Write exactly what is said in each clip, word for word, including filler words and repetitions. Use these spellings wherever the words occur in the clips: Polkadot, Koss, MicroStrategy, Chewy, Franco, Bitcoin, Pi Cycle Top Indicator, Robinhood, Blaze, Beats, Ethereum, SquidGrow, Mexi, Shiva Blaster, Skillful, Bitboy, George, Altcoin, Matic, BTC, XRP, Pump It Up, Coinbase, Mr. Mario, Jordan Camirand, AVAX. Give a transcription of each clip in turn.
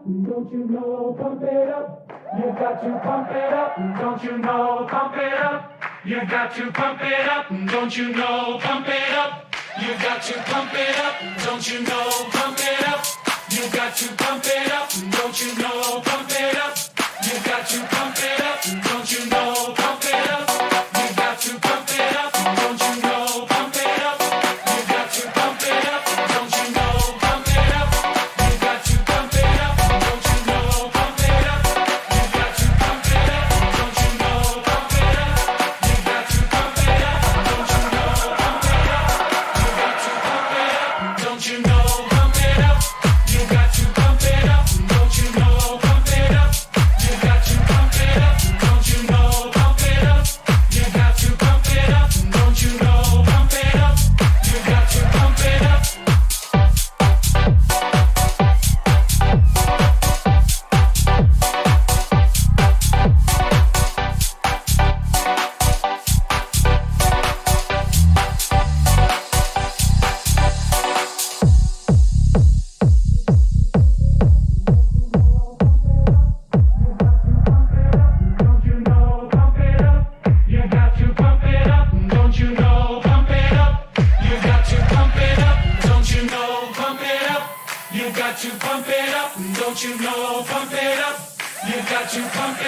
up, don't you know, pump it up. You've got to pump it up, don't you know, pump it up. You've got to pump it up, don't you know, pump it up. You've got to pump it up, don't you know, pump it up. You've got to pump it up, don't you know, pump it up. You've got to pump it up, don't you know, pump it up. You've got to pump it up, don't you know, pump it up. You've got to pump it up, don't you know, pump it up. You've got to pump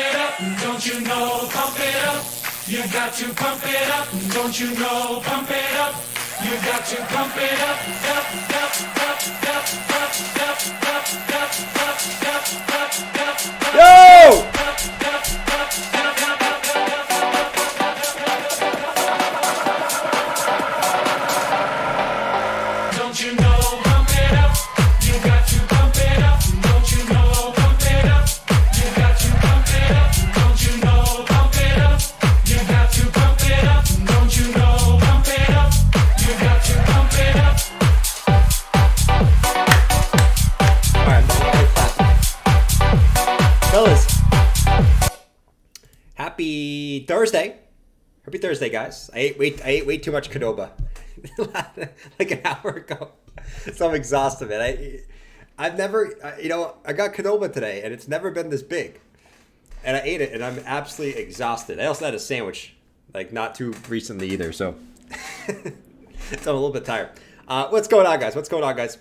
it up, don't you know, pump it up. You've got to pump it up, don't you know, pump it up. You've got to pump it up, don't you know, pump it up. You've got to pump it up, don't you know, pump it up. You've got to pump it up, don't you know, pump it up. You've got to pump it up, don't you know, pump it up. You've got to pump it up, don't you know, pump it up. You've got to pump it up. Don't you know, pump it up. You got to pump it up. Don't you know, pump it up. You got to pump it up. Don't you know, pump it up. You got to pump it up. Don't you know, pump it up. You got to pump it up. Don't you know, pump it up. You got to pump it up. Don't you know, pump it up. You got to pump it up. Up, up, up, up, up, up, up, up, up, up, up, up, up. Yo! Don't you know, pump it up. You got to pump it up. Don't you know, pump it up. You got to pump it up. Don't you know, pump it up. You got to pump it up. Don't you know, pump it up. You got to pump it up. Fellas, happy Thursday. Happy Thursday, guys. I ate wait I ate way too much Qdoba like an hour ago. So I'm exhausted, man. I I've never I- you know, I got Qdoba today and it's never been this big. And I ate it and I'm absolutely exhausted. I also had a sandwich like not too recently either, so so I'm a little bit tired. Uh, what's going on, guys? What's going on, guys?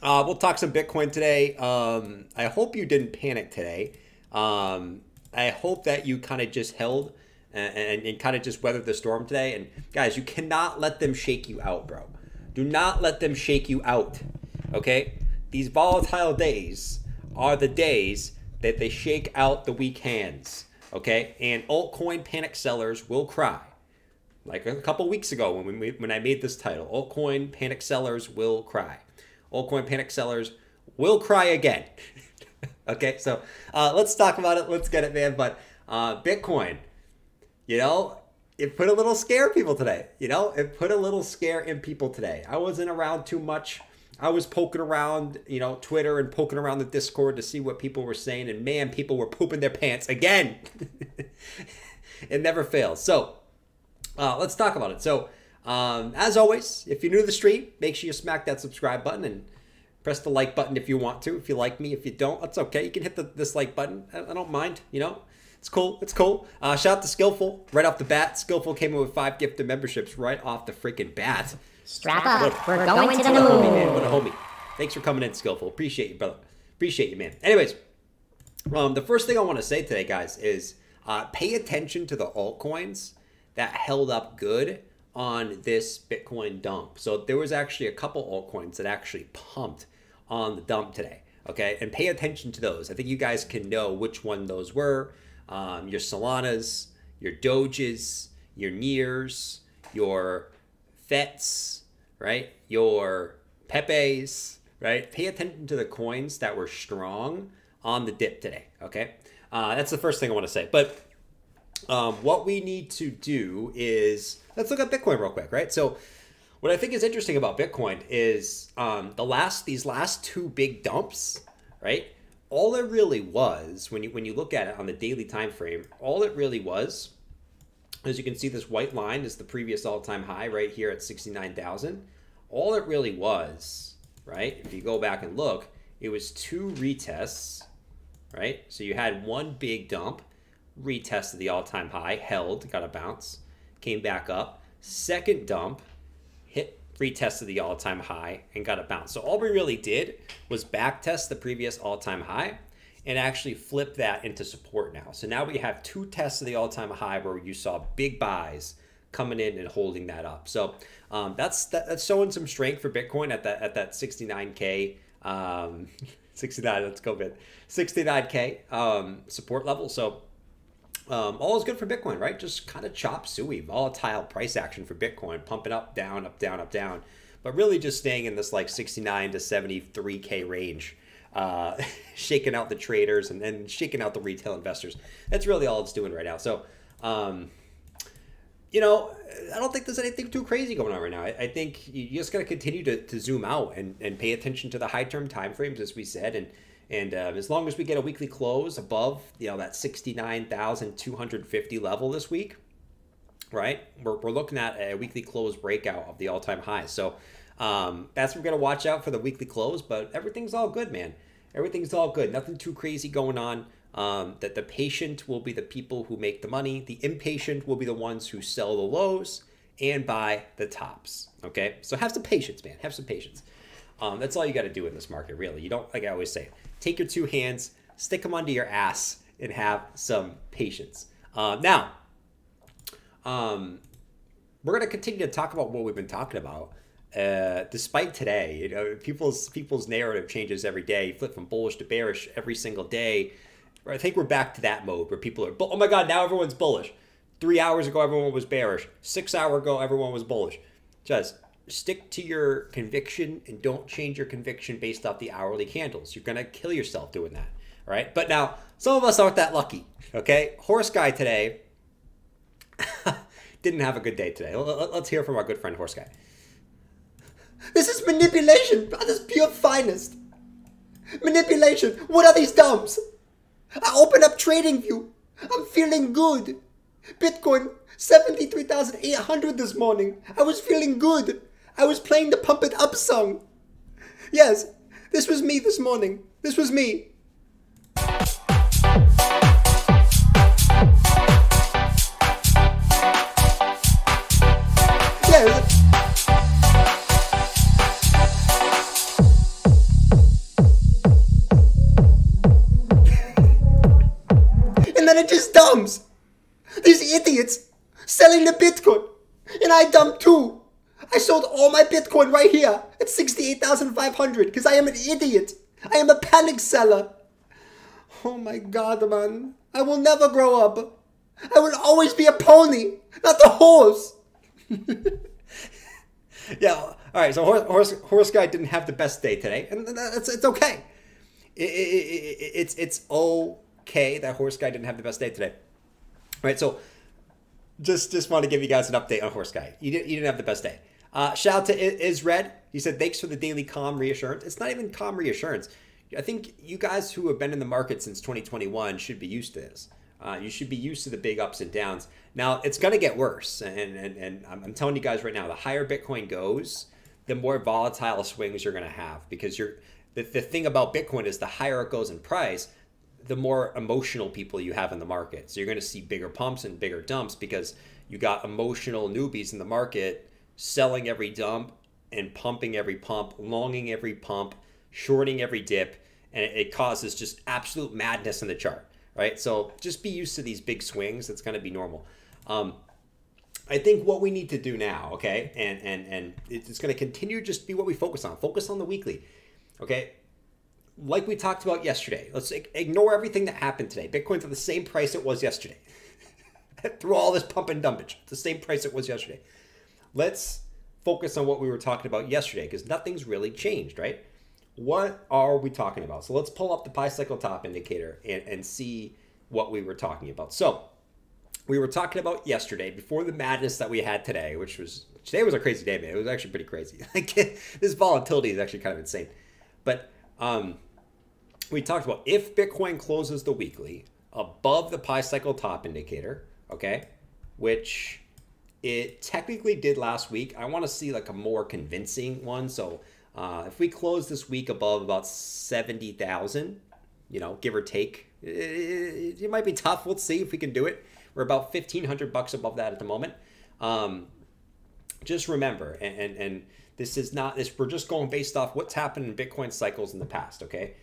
Uh, we'll talk some Bitcoin today. Um, I hope you didn't panic today. Um, I hope that you kind of just held and, and, and kind of just weathered the storm today. And guys, you cannot let them shake you out, bro. Do not let them shake you out. Okay? These volatile days are the days that they shake out the weak hands. Okay? And altcoin panic sellers will cry. Like a couple weeks ago when we, when I made this title, altcoin panic sellers will cry. Altcoin panic sellers will cry again. Okay, so uh, let's talk about it. Let's get it, man. But uh, Bitcoin, you know, it put a little scare in people today. You know, it put a little scare in people today. I wasn't around too much. I was poking around, you know, Twitter and poking around the Discord to see what people were saying. And man, people were pooping their pants again. It never fails. So uh, let's talk about it. So Um, as always, if you're new to the stream, make sure you smack that subscribe button and press the like button if you want to. If you like me, if you don't, that's okay. You can hit the dislike button. I, I don't mind, you know. It's cool. It's cool. Uh, shout out to Skillful right off the bat. Skillful came in with five gifted memberships right off the freaking bat. Strap up. We're going to the moon. What a homie, man. What a homie. Thanks for coming in, Skillful. Appreciate you, brother. Appreciate you, man. Anyways, um, the first thing I want to say today, guys, is uh, pay attention to the altcoins that held up good on this Bitcoin dump. So there was actually a couple altcoins that actually pumped on the dump today, okay? And pay attention to those. I think you guys can know which one those were. Um, your Solanas, your Doges, your Nears, your F E Ts, right? Your Pepes, right? Pay attention to the coins that were strong on the dip today, okay? Uh, that's the first thing I wanna say. But um, what we need to do is, let's look at Bitcoin real quick, right? So what I think is interesting about Bitcoin is um, the last, these last two big dumps, right? All it really was, when you when you look at it on the daily time frame, all it really was, as you can see, this white line is the previous all-time high right here at sixty-nine thousand. All it really was, right? If you go back and look, it was two retests, right? So you had one big dump, retested the all-time high, held, got a bounce, came back up. Second dump, hit, retested the all-time high, and got a bounce. So all we really did was back test the previous all-time high and actually flip that into support now. So now we have two tests of the all-time high where you saw big buys coming in and holding that up. So um, that's that, that's showing some strength for Bitcoin at that at that sixty-nine K, um, sixty-nine. Let's go Bit, sixty-nine K um, support level. So um, all is good for Bitcoin, right? Just kind of chop suey, volatile price action for Bitcoin, pumping up, down, up, down, up, down, but really just staying in this like sixty-nine to seventy-three K range. Uh, shaking out the traders and then shaking out the retail investors. That's really all it's doing right now. So, um, you know, I don't think there's anything too crazy going on right now. I, I think you just got to continue to, to zoom out and, and pay attention to the high term timeframes, as we said. And, and um, as long as we get a weekly close above, you know, that sixty-nine thousand two hundred fifty level this week, right? We're, we're looking at a weekly close breakout of the all time high. So, Um, that's what we're going to watch out for, the weekly close, but everything's all good, man. Everything's all good. Nothing too crazy going on. Um, that the patient will be the people who make the money. The impatient will be the ones who sell the lows and buy the tops. Okay. So have some patience, man. Have some patience. Um, that's all you got to do in this market. Really. You don't, like I always say, take your two hands, stick them under your ass and have some patience. Uh, now, um, we're going to continue to talk about what we've been talking about. Uh, despite today, you know, people's people's narrative changes every day. You flip from bullish to bearish every single day. I think we're back to that mode where people are, oh my God, now everyone's bullish. Three hours ago, everyone was bearish. Six hours ago, everyone was bullish. Just stick to your conviction and don't change your conviction based off the hourly candles. You're going to kill yourself doing that, all right? But now, some of us aren't that lucky, okay? Horse guy today didn't have a good day today. Let's hear from our good friend, Horse guy. This is manipulation at its pure finest. Manipulation. What are these dumps? I open up TradingView. I'm feeling good. Bitcoin, seventy-three thousand eight hundred this morning. I was feeling good. I was playing the Pump It Up song. Yes, this was me this morning. This was me. Yes. Just dumbs. These idiots selling the Bitcoin. And I dumped too. I sold all my Bitcoin right here at sixty-eight thousand five hundred because I am an idiot. I am a panic seller. Oh my God, man. I will never grow up. I will always be a pony, not the horse. Yeah. All right. So horse, horse, horse guy didn't have the best day today. And that's, it's okay. It, it, it, it's, it's oh. Okay, that horse guy didn't have the best day today. All right, so just just want to give you guys an update on horse guy. You didn't you didn't have the best day. Uh, shout out to IsRed. He said thanks for the daily calm reassurance. It's not even calm reassurance. I think you guys who have been in the market since twenty twenty-one should be used to this. Uh, you should be used to the big ups and downs. Now it's gonna get worse, and and and I'm telling you guys right now, the higher Bitcoin goes, the more volatile swings you're gonna have, because you're the the thing about Bitcoin is the higher it goes in price, the more emotional people you have in the market. So you're going to see bigger pumps and bigger dumps because you got emotional newbies in the market selling every dump and pumping every pump, longing every pump, shorting every dip, and it causes just absolute madness in the chart, right? So just be used to these big swings. It's going to be normal. Um, I think what we need to do now, okay, and, and, and it's going to continue just be what we focus on. Focus on the weekly, okay? Like we talked about yesterday, let's ignore everything that happened today. Bitcoin's at the same price it was yesterday. Through all this pump and dumpage, the same price it was yesterday. Let's focus on what we were talking about yesterday because nothing's really changed, right? What are we talking about? So let's pull up the Pi Cycle Top Indicator and, and see what we were talking about. So we were talking about yesterday before the madness that we had today, which was, today was a crazy day, man. It was actually pretty crazy. Like this volatility is actually kind of insane. But, um, we talked about if Bitcoin closes the weekly above the Pi Cycle Top Indicator, okay, which it technically did last week. I want to see like a more convincing one. So Uh, if we close this week above about seventy thousand, you know, give or take, it, it, it might be tough. We'll see if we can do it. We're about fifteen hundred bucks above that at the moment. Um, just remember, and, and, and this is not this, we're just going based off what's happened in Bitcoin cycles in the past. Okay.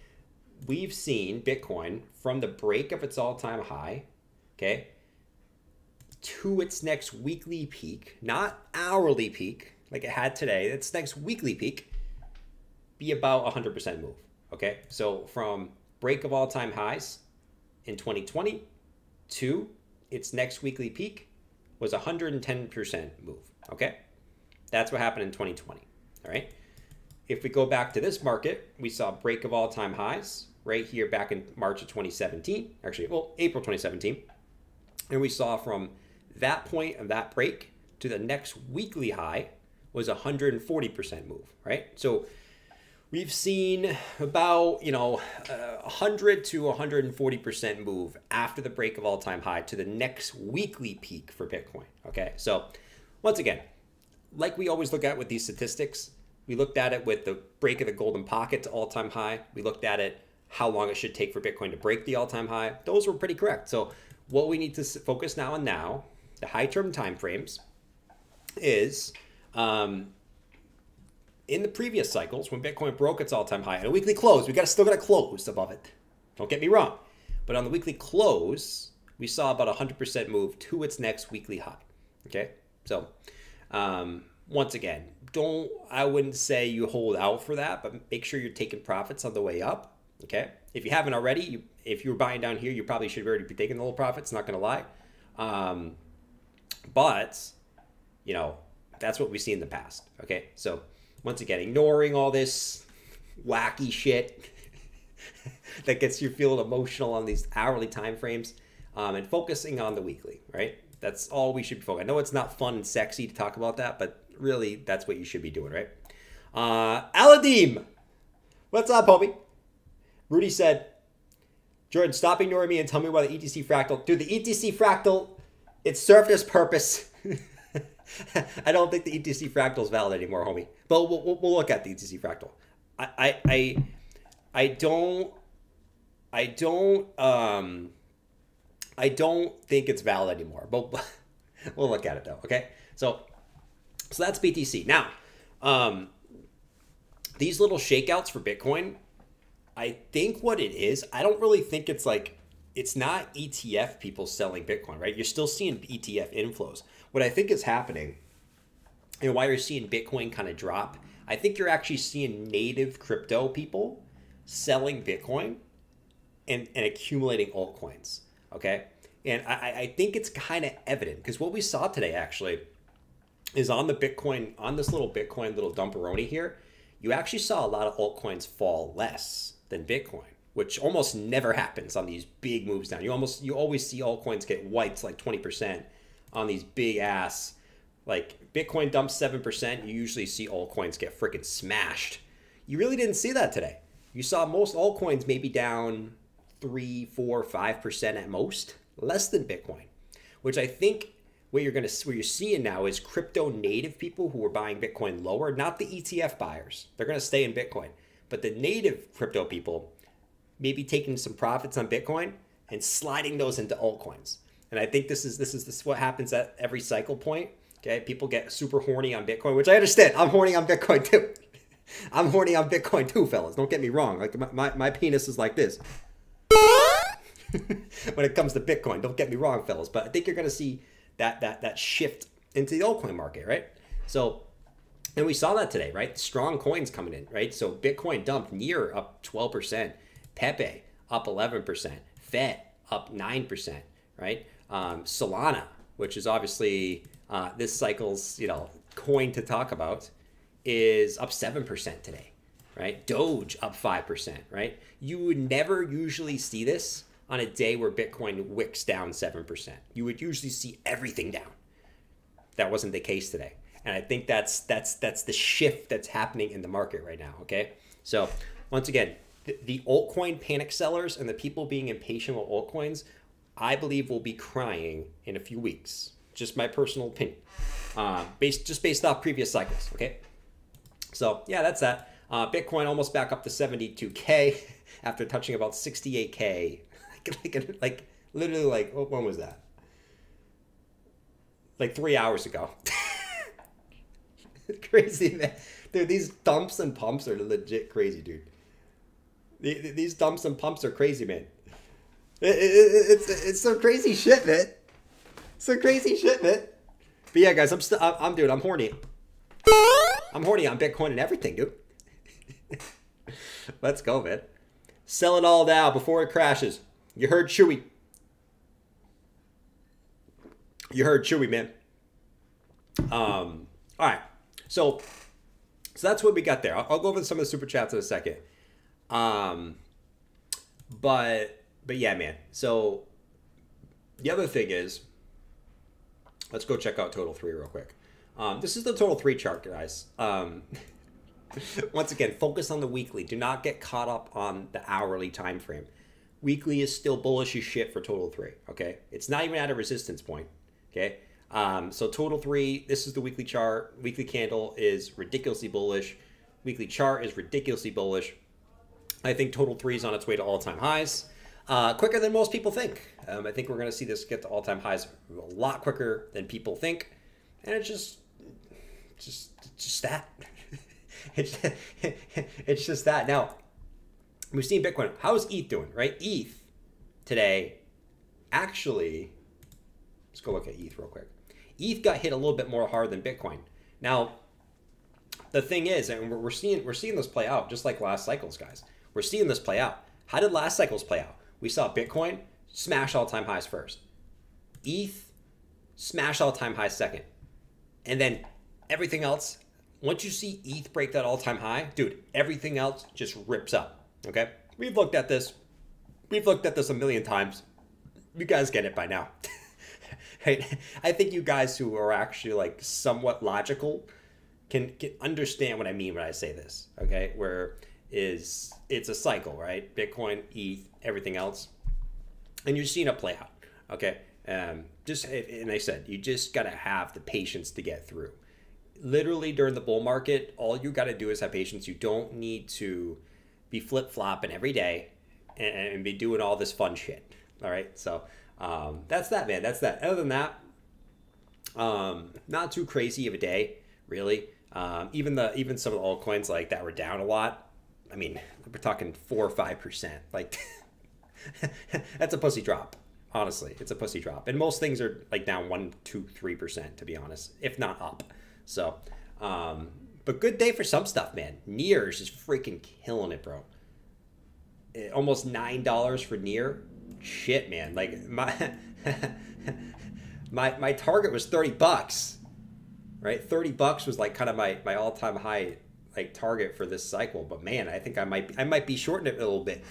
We've seen Bitcoin from the break of its all time high. Okay. To its next weekly peak, not hourly peak, like it had today, its next weekly peak, be about one hundred percent move, okay? So from break of all-time highs in twenty twenty to its next weekly peak was one hundred ten percent move, okay? That's what happened in twenty twenty, all right? If we go back to this market, we saw break of all-time highs right here back in March of twenty seventeen, actually, well, April twenty seventeen, and we saw from that point of that break to the next weekly high was one hundred forty percent move, right? So we've seen about, you know, uh, one hundred to one hundred forty percent move after the break of all-time high to the next weekly peak for Bitcoin, okay? So once again, like we always look at with these statistics, we looked at it with the break of the golden pocket to all-time high. We looked at it how long it should take for Bitcoin to break the all-time high. Those were pretty correct. So what we need to focus now on now, the high-term timeframes, is... Um, in the previous cycles, when Bitcoin broke its all-time high and a weekly close, we got still got to close above it. Don't get me wrong, but on the weekly close, we saw about one hundred percent move to its next weekly high. Okay, so um, once again, don't I wouldn't say you hold out for that, but make sure you're taking profits on the way up. Okay, if you haven't already, you, if you were buying down here, you probably should already be taking the little profits. Not gonna lie, um, but you know that's what we see in the past. Okay, so. Once again, ignoring all this wacky shit that gets you feeling emotional on these hourly timeframes, um, and focusing on the weekly, right? That's all we should be focusing. I know it's not fun and sexy to talk about that, but really that's what you should be doing, right? Uh, Aladim, what's up, homie? Rudy said, Jordan, stop ignoring me and tell me why the E T C fractal. Dude, the E T C fractal, it served its purpose. I don't think the E T C fractal is valid anymore, homie. But we'll, we'll, we'll look at the E T C fractal. I, I, I don't, I don't, um, I don't think it's valid anymore. But we'll look at it though. Okay. So, so that's B T C. Now, um, these little shakeouts for Bitcoin, I think what it is, I don't really think it's like. It's not E T F people selling Bitcoin, right? You're still seeing E T F inflows. What I think is happening and why you're seeing Bitcoin kind of drop, I think you're actually seeing native crypto people selling Bitcoin and, and accumulating altcoins, okay? And I, I think it's kind of evident because what we saw today actually is on the Bitcoin, on this little Bitcoin little dumperoni here, you actually saw a lot of altcoins fall less than Bitcoin, which almost never happens on these big moves down. You almost, you always see altcoins get wiped like twenty percent on these big ass, like Bitcoin dumps seven percent, you usually see altcoins get freaking smashed. You really didn't see that today. You saw most altcoins maybe down three, four, five percent at most, less than Bitcoin, which I think what you're gonna, what you're seeing now is crypto native people who are buying Bitcoin lower, not the E T F buyers. They're gonna stay in Bitcoin, but the native crypto people maybe taking some profits on Bitcoin and sliding those into altcoins. And I think this is this is this is what happens at every cycle point. Okay, people get super horny on Bitcoin, which I understand. I'm horny on Bitcoin too. I'm horny on Bitcoin too, fellas. Don't get me wrong. Like my, my, my penis is like this when it comes to Bitcoin. Don't get me wrong, fellas. But I think you're gonna see that that that shift into the altcoin market, right? So. And we saw that today, right? Strong coins coming in, right? So Bitcoin dumped Near up twelve percent. Pepe up eleven percent, F E T up nine percent, right? Um, Solana, which is obviously uh, this cycle's, you know, coin to talk about, is up seven percent today, right? Doge up five percent, right? You would never usually see this on a day where Bitcoin wicks down seven percent. You would usually see everything down. That wasn't the case today. And I think that's, that's, that's the shift that's happening in the market right now, okay? So once again, the altcoin panic sellers and the people being impatient with altcoins, I believe will be crying in a few weeks. Just my personal opinion, um, based just based off previous cycles. Okay, so yeah, that's that. Uh, Bitcoin almost back up to seventy-two K after touching about sixty-eight K. like, like, like, literally, like, when was that? Like three hours ago. Crazy, man. Dude, these dumps and pumps are legit crazy, dude. These dumps and pumps are crazy, man. It, it, it's it's some crazy shit, man. Some crazy shit, man. But yeah, guys, I'm still, I'm, I'm, dude, I'm horny. I'm horny on Bitcoin and everything, dude. Let's go, man. Sell it all now before it crashes. You heard Chewy. You heard Chewy, man. Um. All right. So, so that's what we got there. I'll, I'll go over some of the super chats in a second. Um, but, but yeah, man. So the other thing is, let's go check out total three real quick. Um, this is the total three chart, guys. Um, once again, focus on the weekly. Do not get caught up on the hourly time frame. Weekly is still bullish as shit for total three. Okay, it's not even at a resistance point. Okay, um, so total three. This is the weekly chart. Weekly candle is ridiculously bullish. Weekly chart is ridiculously bullish. I think total three is on its way to all-time highs, uh, quicker than most people think. Um, I think we're going to see this get to all-time highs a lot quicker than people think, and it's just, just, just that. it's, it's just that. Now, we've seen Bitcoin. How is E T H doing, right? E T H today, actually, let's go look at E T H real quick. E T H got hit a little bit more hard than Bitcoin. Now, the thing is, and we're seeing we're seeing this play out just like last cycles, guys. We're seeing this play out. How did last cycles play out? We saw Bitcoin smash all-time highs first. E T H smash all-time highs second. And then everything else, once you see E T H break that all-time high, dude, everything else just rips up, okay? We've looked at this. We've looked at this a million times. You guys get it by now, right? I think you guys who are actually like somewhat logical can, can understand what I mean when I say this, okay? Where... is it's a cycle, right? Bitcoin, E T H, everything else, and you're seeing it play out, okay? Um, just and I said you just gotta have the patience to get through. Literally during the bull market, all you gotta do is have patience. You don't need to be flip flopping every day and, and be doing all this fun shit. All right, so um, that's that, man. That's that. Other than that, um, not too crazy of a day, really. Um, even the even some of the altcoins like that were down a lot. I mean, we're talking four or five percent. Like, that's a pussy drop. Honestly, it's a pussy drop. And most things are like down one, two, three percent, to be honest, if not up. So, um, but good day for some stuff, man. Near is just freaking killing it, bro. It, almost nine dollars for Near. Shit, man. Like my my my target was thirty bucks, right? Thirty bucks was like kind of my my all time high. Like target for this cycle, but man, I think I might be, I might be shorting it a little bit.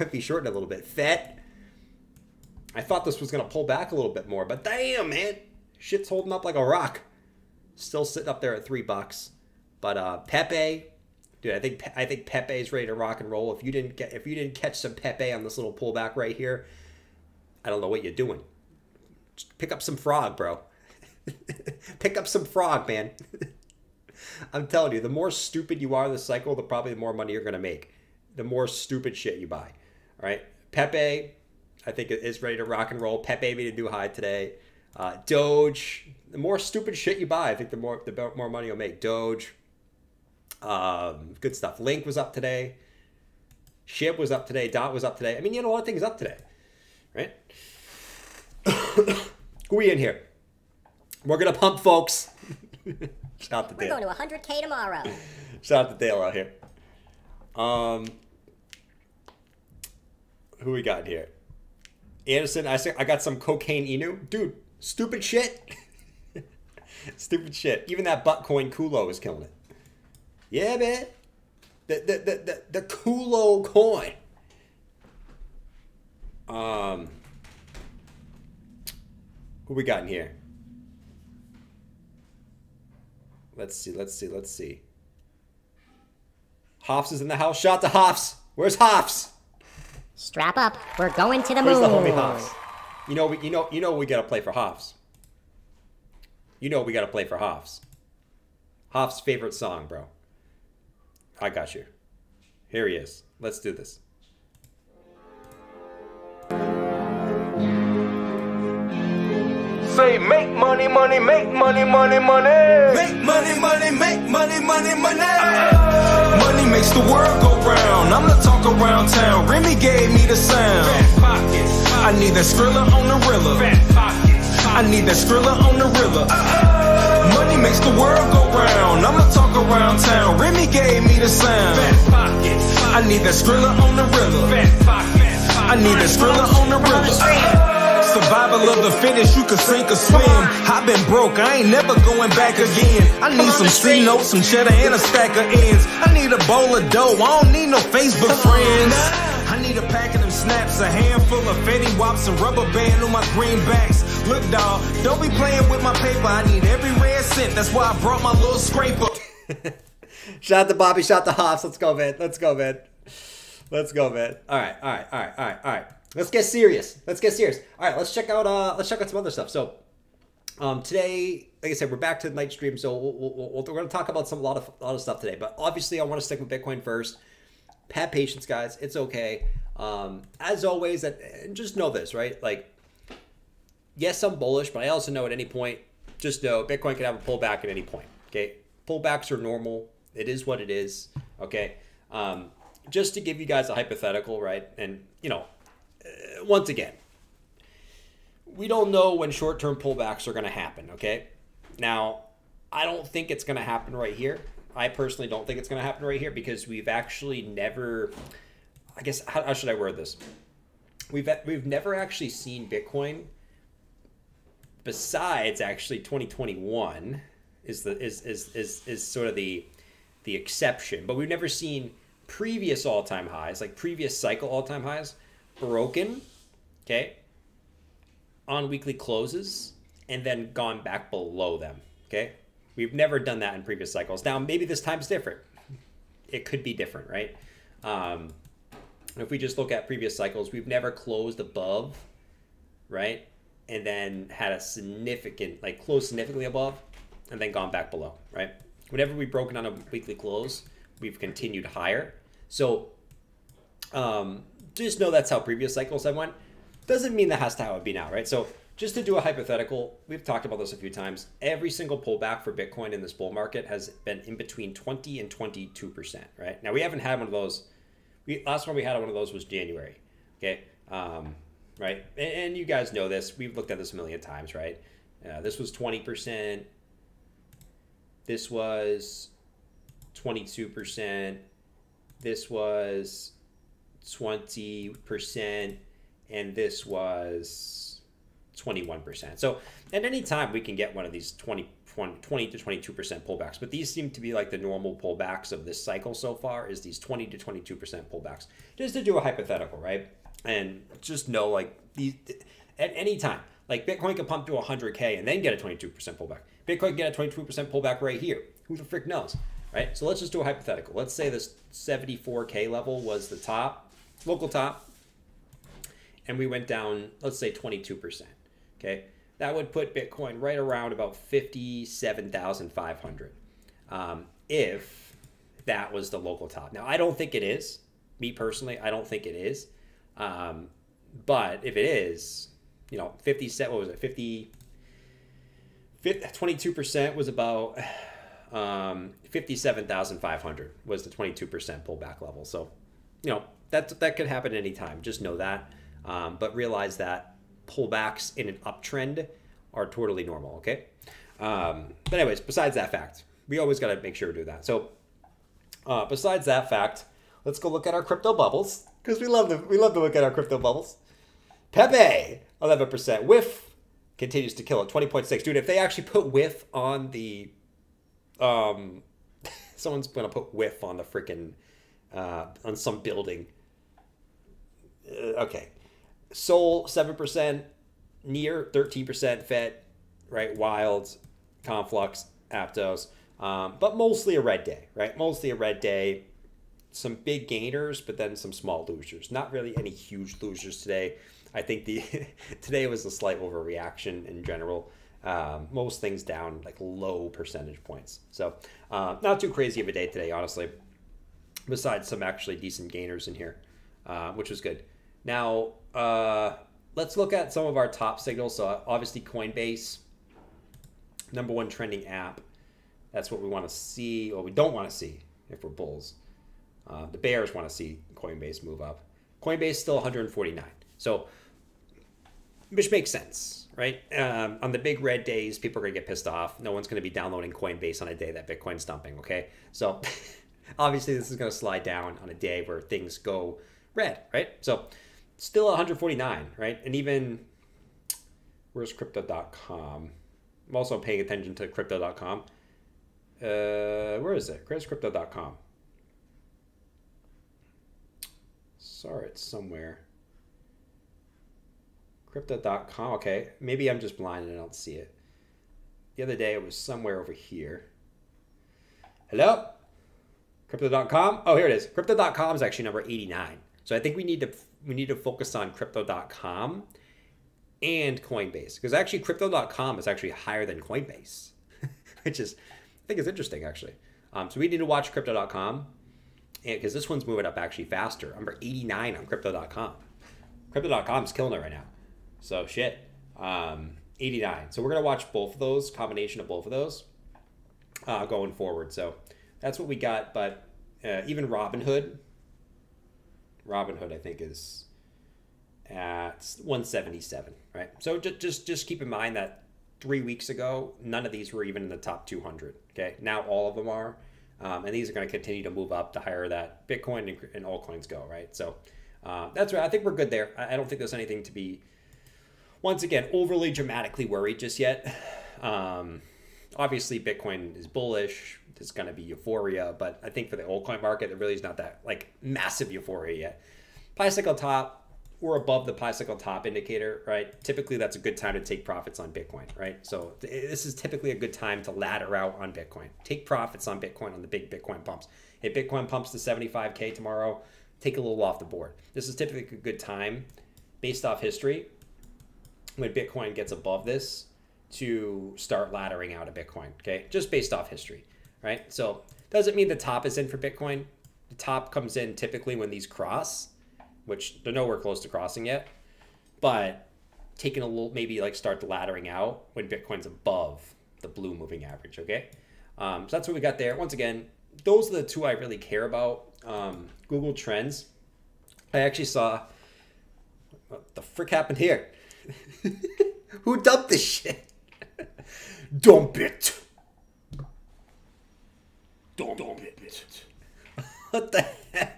I'd be shorting it a little bit. F E T. I thought this was gonna pull back a little bit more, but damn, man, shit's holding up like a rock. Still sitting up there at three bucks. But uh, Pepe, dude, I think I think Pepe's ready to rock and roll. If you didn't get, if you didn't catch some Pepe on this little pullback right here, I don't know what you're doing. Just pick up some frog, bro. Pick up some frog, man. I'm telling you, the more stupid you are this cycle, the probably the more money you're going to make. The more stupid shit you buy. All right. Pepe, I think, is ready to rock and roll. Pepe made a new high today. Uh, Doge, the more stupid shit you buy, I think the more the more money you'll make. Doge, um, good stuff. Link was up today. Ship was up today. Dot was up today. I mean, you know, a lot of things up today, right? Who are we in here? We're going to pump, folks. Shout out to Dale. We're going to one hundred K tomorrow. Shout out to Dale out here. Um, who we got here? Anderson, I I got some cocaine Inu. Dude, stupid shit. Stupid shit. Even that buttcoin Kulo is killing it. Yeah, man. The the the the, the Kulo coin. Um, who we got in here? Let's see, let's see, let's see. Hoffs is in the house. Shout to Hoffs. Where's Hoffs? Strap up. We're going to the moon. Where's the homie Hoffs? You know, we, you know, you know we got to play for Hoffs. You know we got to play for Hoffs. Hoffs' favorite song, bro. I got you. Here he is. Let's do this. Say make money, money, make money, money, money. Make money, money, make money, money, money. Uh, money makes the world go round. I'm the talk around town. Remy gave me the sound. Fat pockets. I need that Skrilla on the Rilla. Fat pockets. I need that Skrilla on the Rilla. Uh, money makes the world go round. I'm the talk around town. Remy gave me the sound. Fat pockets. I need that Skrilla on the Rilla. Fat pockets. I need that Skrilla on the Rilla. Uh, Survival of the fittest, you can sink or swim. I've been broke, I ain't never going back again. I need some street notes, some cheddar, and a stack of ends. I need a bowl of dough, I don't need no Facebook friends. I need a pack of them snaps, a handful of Fetty Wops, and rubber band on my greenbacks. Look, dawg, don't be playing with my paper. I need every red cent, that's why I brought my little scraper. Shout out to Bobby, shout out to Hoffs. Let's go, man. Let's go, man. Let's go, man. All right, all right, all right, all right, all right. Let's get serious. Let's get serious. All right, let's check out. Uh, let's check out some other stuff. So, um, today, like I said, we're back to the night stream. So we'll, we'll, we'll, we're going to talk about some a lot of a lot of stuff today. But obviously, I want to stick with Bitcoin first. Have patience, guys. It's okay. Um, as always, that and just know this, right? Like, yes, I'm bullish, but I also know at any point, just know Bitcoin can have a pullback at any point. Okay, pullbacks are normal. It is what it is. Okay, um, just to give you guys a hypothetical, right? And you know. Once again, we don't know when short-term pullbacks are going to happen, okay? Now, I don't think it's going to happen right here. I personally don't think it's going to happen right here because we've actually never, I guess, how, how should I word this? We've, we've never actually seen Bitcoin besides actually twenty twenty-one is the is is is, is sort of the the exception, but we've never seen previous all-time highs, like previous cycle all-time highs, broken, okay, on weekly closes, and then gone back below them, okay? We've never done that in previous cycles. Now, maybe this time's different. It could be different, right? Um, if we just look at previous cycles, we've never closed above, right? And then had a significant, like closed significantly above, and then gone back below, right? Whenever we've broken on a weekly close, we've continued higher. So, um, just know that's how previous cycles I went. Doesn't mean that has to how it be now, right? So just to do a hypothetical, we've talked about this a few times. Every single pullback for Bitcoin in this bull market has been in between twenty and twenty-two percent, right? Now we haven't had one of those. We last one we had one of those was January, okay? Um, right, and, and you guys know this. We've looked at this a million times, right? Uh, this was twenty percent. This was twenty-two percent. This was twenty percent, and this was twenty-one percent. So at any time we can get one of these twenty to twenty-two percent pullbacks, but these seem to be like the normal pullbacks of this cycle so far, is these twenty to twenty-two percent pullbacks, just to do a hypothetical, right? And just know, like, these at any time, like Bitcoin can pump to one hundred K and then get a twenty-two percent pullback. Bitcoin can get a twenty-two percent pullback right here. Who the frick knows, right? So let's just do a hypothetical. Let's say this seventy-four K level was the top, local top, and we went down, let's say twenty-two percent, okay? That would put Bitcoin right around about fifty-seven thousand five hundred um, if that was the local top. Now, I don't think it is. Me personally, I don't think it is. Um, but if it is, you know, fifty-seven, what was it, fifty, fifty, twenty-two percent was about um, fifty-seven thousand five hundred was the twenty-two percent pullback level. So, you know, That, that could happen anytime. Just know that. Um, but realize that pullbacks in an uptrend are totally normal, okay? Um, but anyways, besides that fact, we always got to make sure to do that. So uh, besides that fact, let's go look at our crypto bubbles, because we love the, we love to look at our crypto bubbles. Pepe, eleven percent. W I F continues to kill it, twenty point six. Dude, if they actually put W I F on the... Um, someone's going to put W I F on the freaking... Uh, on some building. Okay, Sol seven percent, Near thirteen percent, F E T, right, Wilds, Conflux, Aptos, um, but mostly a red day, right? Mostly a red day. Some big gainers, but then some small losers. Not really any huge losers today. I think the today was a slight overreaction in general. Um, most things down like low percentage points, so uh, not too crazy of a day today, honestly. besides some actually decent gainers in here, uh, which was good. Now, uh, let's look at some of our top signals. So obviously Coinbase, number one trending app. That's what we want to see, or we don't want to see if we're bulls. Uh, the bears want to see Coinbase move up. Coinbase still one hundred forty-nine. So, which makes sense, right? Um, on the big red days, people are going to get pissed off. No one's going to be downloading Coinbase on a day that Bitcoin's dumping, okay? So obviously this is going to slide down on a day where things go red, right? So still one hundred forty-nine, right? And even, where's Crypto dot com? I'm also paying attention to Crypto dot com. Uh, where is it? Where's Crypto dot com? Sorry, it's somewhere. Crypto dot com, okay. Maybe I'm just blind and I don't see it. The other day it was somewhere over here. Hello? Crypto dot com? Oh, here it is. Crypto dot com is actually number eighty-nine. So I think we need to we need to focus on Crypto dot com and Coinbase, because actually Crypto dot com is actually higher than Coinbase, which is, I think it's interesting actually. Um, so we need to watch Crypto dot com, because this one's moving up actually faster. Number eighty-nine on Crypto dot com. Crypto dot com is killing it right now. So shit, um, eighty-nine. So we're gonna watch both of those, combination of both of those, uh, going forward. So that's what we got. But uh, even Robinhood, Robinhood I think is at one seventy-seven, right? So just just just keep in mind that three weeks ago, none of these were even in the top two hundred. Okay, now all of them are, um, and these are going to continue to move up the higher that Bitcoin and, and altcoins go, right? So uh, that's right. I think we're good there. I, I don't think there's anything to be, once again, overly dramatically worried just yet. Um, obviously, Bitcoin is bullish. There's going to be euphoria, but I think for the altcoin market, it really is not that like massive euphoria yet. Pi Cycle Top, we're above the Pi Cycle Top Indicator, right? Typically, that's a good time to take profits on Bitcoin, right? So this is typically a good time to ladder out on Bitcoin. Take profits on Bitcoin on the big Bitcoin pumps. If Bitcoin pumps to seventy-five K tomorrow, take a little off the board. This is typically a good time, based off history, when Bitcoin gets above this, to start laddering out of Bitcoin, okay? Just based off history, right? So doesn't mean the top is in for Bitcoin. The top comes in typically when these cross, which they're nowhere close to crossing yet, but taking a little, maybe like start laddering out when Bitcoin's above the blue moving average, okay? Um, so that's what we got there. Once again, those are the two I really care about. Um, Google Trends, I actually saw, what the frick happened here? Who dumped this shit? Dump it. Dump, dump it. it. What the heck?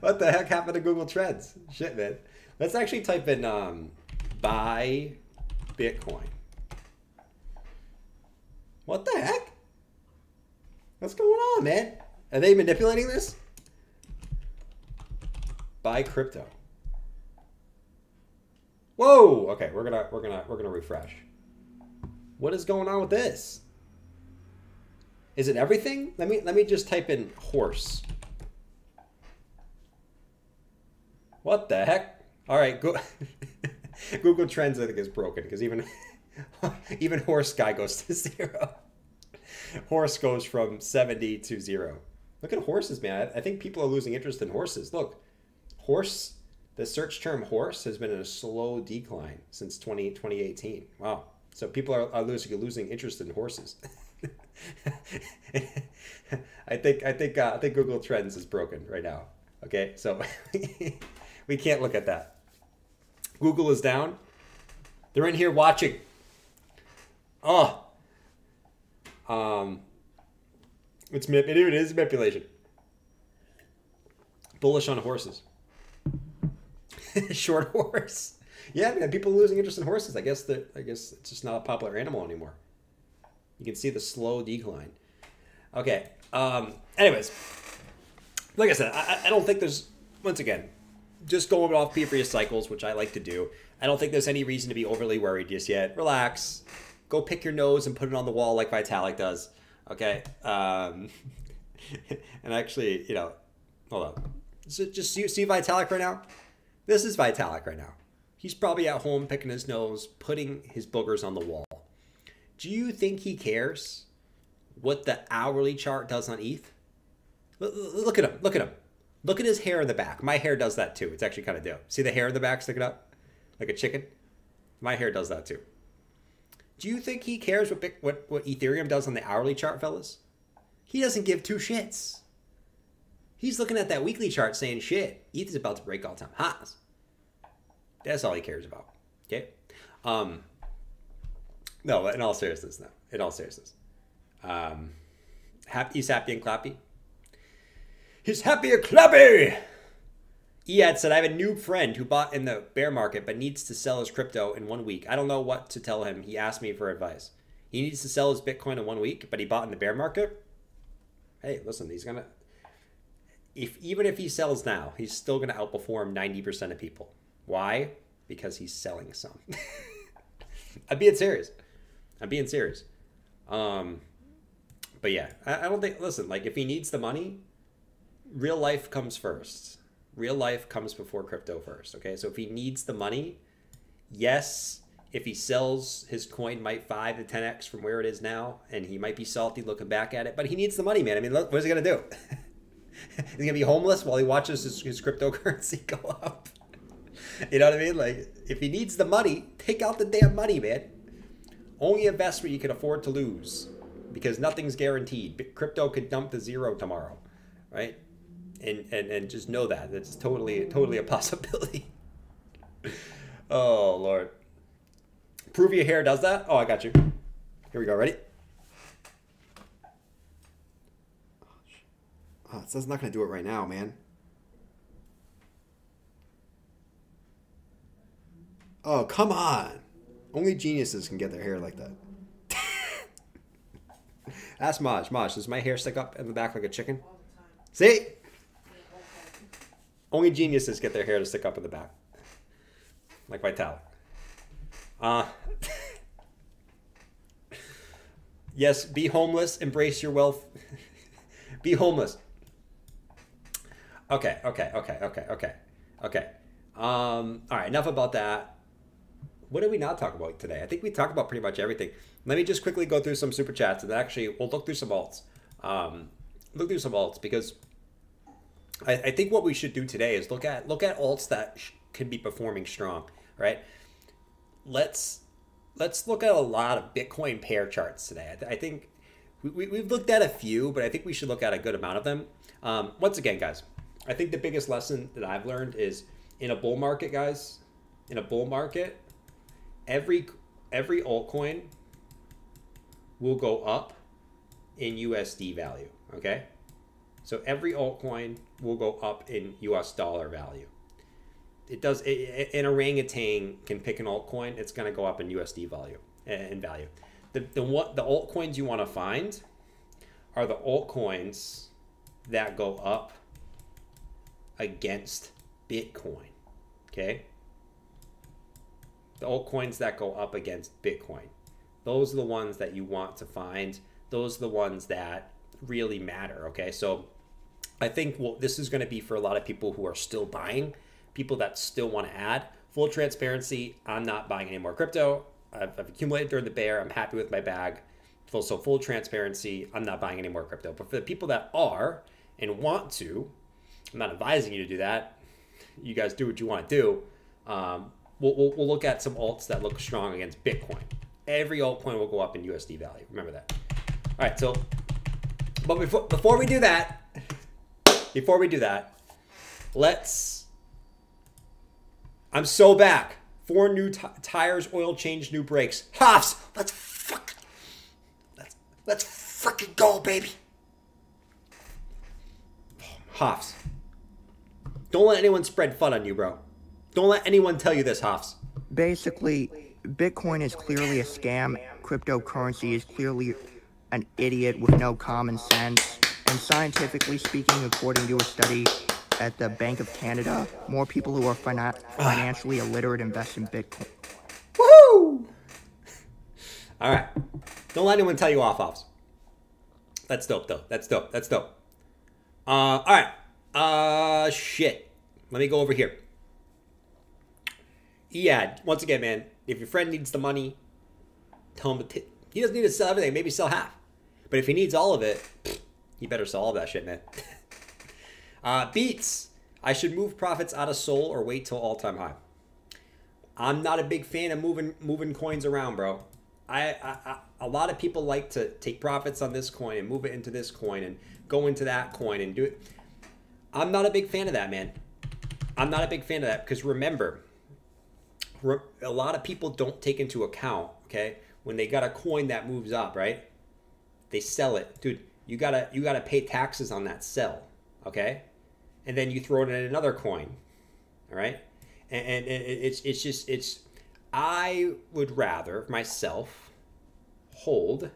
What the heck happened to Google Trends? Shit, man. Let's actually type in um, buy Bitcoin. What the heck? What's going on, man? Are they manipulating this? Buy crypto. Whoa! Okay, we're gonna we're gonna we're gonna refresh. What is going on with this? Is it everything? Let me let me just type in horse. What the heck? All right, go Google Trends I think is broken, because even even horse guy goes to zero. Horse goes from seventy to zero. Look at horses, man. I, I think people are losing interest in horses. Look, horse. The search term horse has been in a slow decline since twenty eighteen. Wow. So people are, are losing, losing interest in horses. I think, I think, uh, I think Google Trends is broken right now. Okay. So we can't look at that. Google is down. They're in here watching. Oh, um, it's, it is manipulation. Bullish on horses. Short horse, yeah, man. People are losing interest in horses. I guess that I guess it's just not a popular animal anymore. You can see the slow decline. Okay. Um, anyways, like I said, I, I don't think there's, once again, just going off previous cycles, which I like to do. I don't think there's any reason to be overly worried just yet. Relax. Go pick your nose and put it on the wall like Vitalik does. Okay. Um, and actually, you know, hold on. So just see, see Vitalik right now. This is Vitalik right now. He's probably at home picking his nose, putting his boogers on the wall. Do you think he cares what the hourly chart does on E T H? Look at him. Look at him. Look at his hair in the back. My hair does that too. It's actually kind of dope. See the hair in the back sticking up? Like a chicken? My hair does that too. Do you think he cares what, what, what Ethereum does on the hourly chart, fellas? He doesn't give two shits. He's looking at that weekly chart saying, shit, E T H is about to break all-time highs. That's all he cares about. Okay? Um, no, in all seriousness, no. In all seriousness. Um, happy, he's happy and clappy. He's happy and clappy! Ead said, I have a noob friend who bought in the bear market but needs to sell his crypto in one week. I don't know what to tell him. He asked me for advice. He needs to sell his Bitcoin in one week, but he bought in the bear market? Hey, listen, he's going to... If even if he sells now, he's still going to outperform ninety percent of people. Why? Because he's selling some. I'm being serious. I'm being serious. Um, but yeah, I, I don't think... Listen, like if he needs the money, real life comes first. Real life comes before crypto first, okay? So if he needs the money, yes, if he sells, his coin might five to ten X from where it is now, and he might be salty looking back at it, but he needs the money, man. I mean, look, what's he going to do? He's going to be homeless while he watches his, his cryptocurrency go up. You know what I mean? Like, if he needs the money, take out the damn money, man. Only invest where you can afford to lose because nothing's guaranteed. Crypto could dump to zero tomorrow, right? And, and and just know that that's totally totally a possibility. Oh Lord, prove your hair does that. Oh, I got you. Here we go. Ready? Oh, it says not gonna do it right now, man. Oh come on! Only geniuses can get their hair like that. Ask Maj. Maj, does my hair stick up in the back like a chicken? See? Only geniuses get their hair to stick up in the back, like Vitalik. Uh, yes, be homeless, embrace your wealth. Be homeless. Okay, okay, okay, okay, okay, okay. Um, all right, enough about that. What did we not talk about today? I think we talked about pretty much everything. Let me just quickly go through some super chats, and actually we'll look through some alts. Um, look through some alts because I, I think what we should do today is look at look at alts that sh could be performing strong, right? Let's let's look at a lot of Bitcoin pair charts today. I, th I think we, we, we've looked at a few, but I think we should look at a good amount of them. Um, once again, guys, I think the biggest lesson that I've learned is in a bull market, guys, in a bull market, every every altcoin will go up in U S D value, okay? So every altcoin will go up in U S dollar value. It does. It, it, an orangutan can pick an altcoin. It's going to go up in U S D value. In value, the the what the altcoins you want to find are the altcoins that go up against Bitcoin. Okay. The altcoins that go up against Bitcoin. Those are the ones that you want to find. Those are the ones that really matter. Okay, so I think well, this is going to be for a lot of people who are still buying, people that still want to add. Full transparency, I'm not buying any more crypto. I've, I've accumulated during the bear. I'm happy with my bag. Full, so full transparency, I'm not buying any more crypto. But for the people that are and want to, I'm not advising you to do that. You guys do what you want to do. Um, we'll, we'll, we'll look at some alts that look strong against Bitcoin. Every altcoin will go up in U S D value. Remember that. All right, so But before, before we do that, before we do that, let's, I'm so back. Four new tires, oil change, new brakes. Hoffs, let's fuck, let's, let's fucking go, baby. Hoffs, don't let anyone spread fun on you, bro. Don't let anyone tell you this, Hoffs. Basically, Bitcoin is clearly a scam. Cryptocurrency is clearly an idiot with no common sense, and scientifically speaking, according to a study at the Bank of Canada, more people who are finan financially illiterate invest in Bitcoin. Woohoo! All right, don't let anyone tell you off, Hoffs. That's dope, though. That's dope. That's dope. Uh, all right. Uh, shit. Let me go over here. Yeah. Once again, man, if your friend needs the money, tell him to. He doesn't need to sell everything. Maybe sell half. But if he needs all of it, you better sell all of that shit, man. Uh, Beats, I should move profits out of Sol or wait till all-time high. I'm not a big fan of moving moving coins around, bro. I, I, I a lot of people like to take profits on this coin and move it into this coin and go into that coin and do it. I'm not a big fan of that, man. I'm not a big fan of that because remember, re a lot of people don't take into account, okay, when they got a coin that moves up, right? They sell it, dude. You gotta you gotta pay taxes on that sell, okay? And then you throw it in another coin, all right? And it's it's just it's I would rather myself hold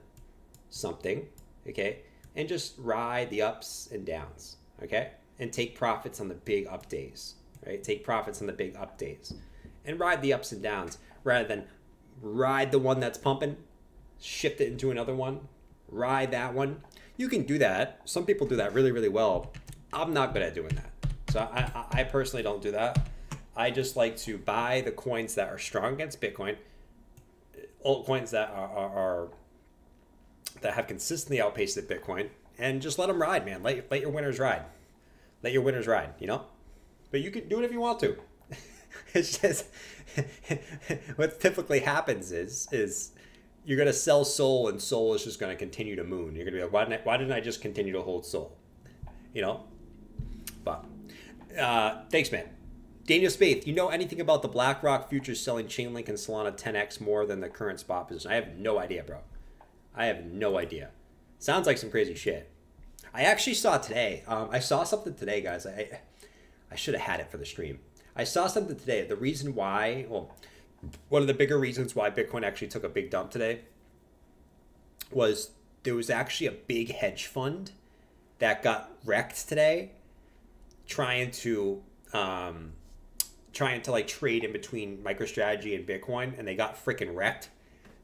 something, okay, and just ride the ups and downs, okay, and take profits on the big up days, right? Take profits on the big up days, and ride the ups and downs rather than ride the one that's pumping, shift it into another one, ride that one. You can do that. Some people do that really really well. I'm not good at doing that, so I I personally don't do that. I just like to buy the coins that are strong against Bitcoin, altcoins that are, are, are that have consistently outpaced the Bitcoin, and just let them ride, man. Let let your winners ride, let your winners ride. You know, but you can do it if you want to. It's just what typically happens is is you're gonna sell Sol, and Sol is just gonna continue to moon. You're gonna be like, why didn't I, why didn't I just continue to hold Sol? You know, but uh, thanks, man. Daniel Spaeth, you know anything about the BlackRock futures selling Chainlink and Solana ten X more than the current spot position? I have no idea, bro. I have no idea. Sounds like some crazy shit. I actually saw today. Um, I saw something today, guys. I I should have had it for the stream. I saw something today. The reason why, well, one of the bigger reasons why Bitcoin actually took a big dump today was there was actually a big hedge fund that got wrecked today trying to... Um, trying to like trade in between MicroStrategy and Bitcoin, and they got freaking wrecked,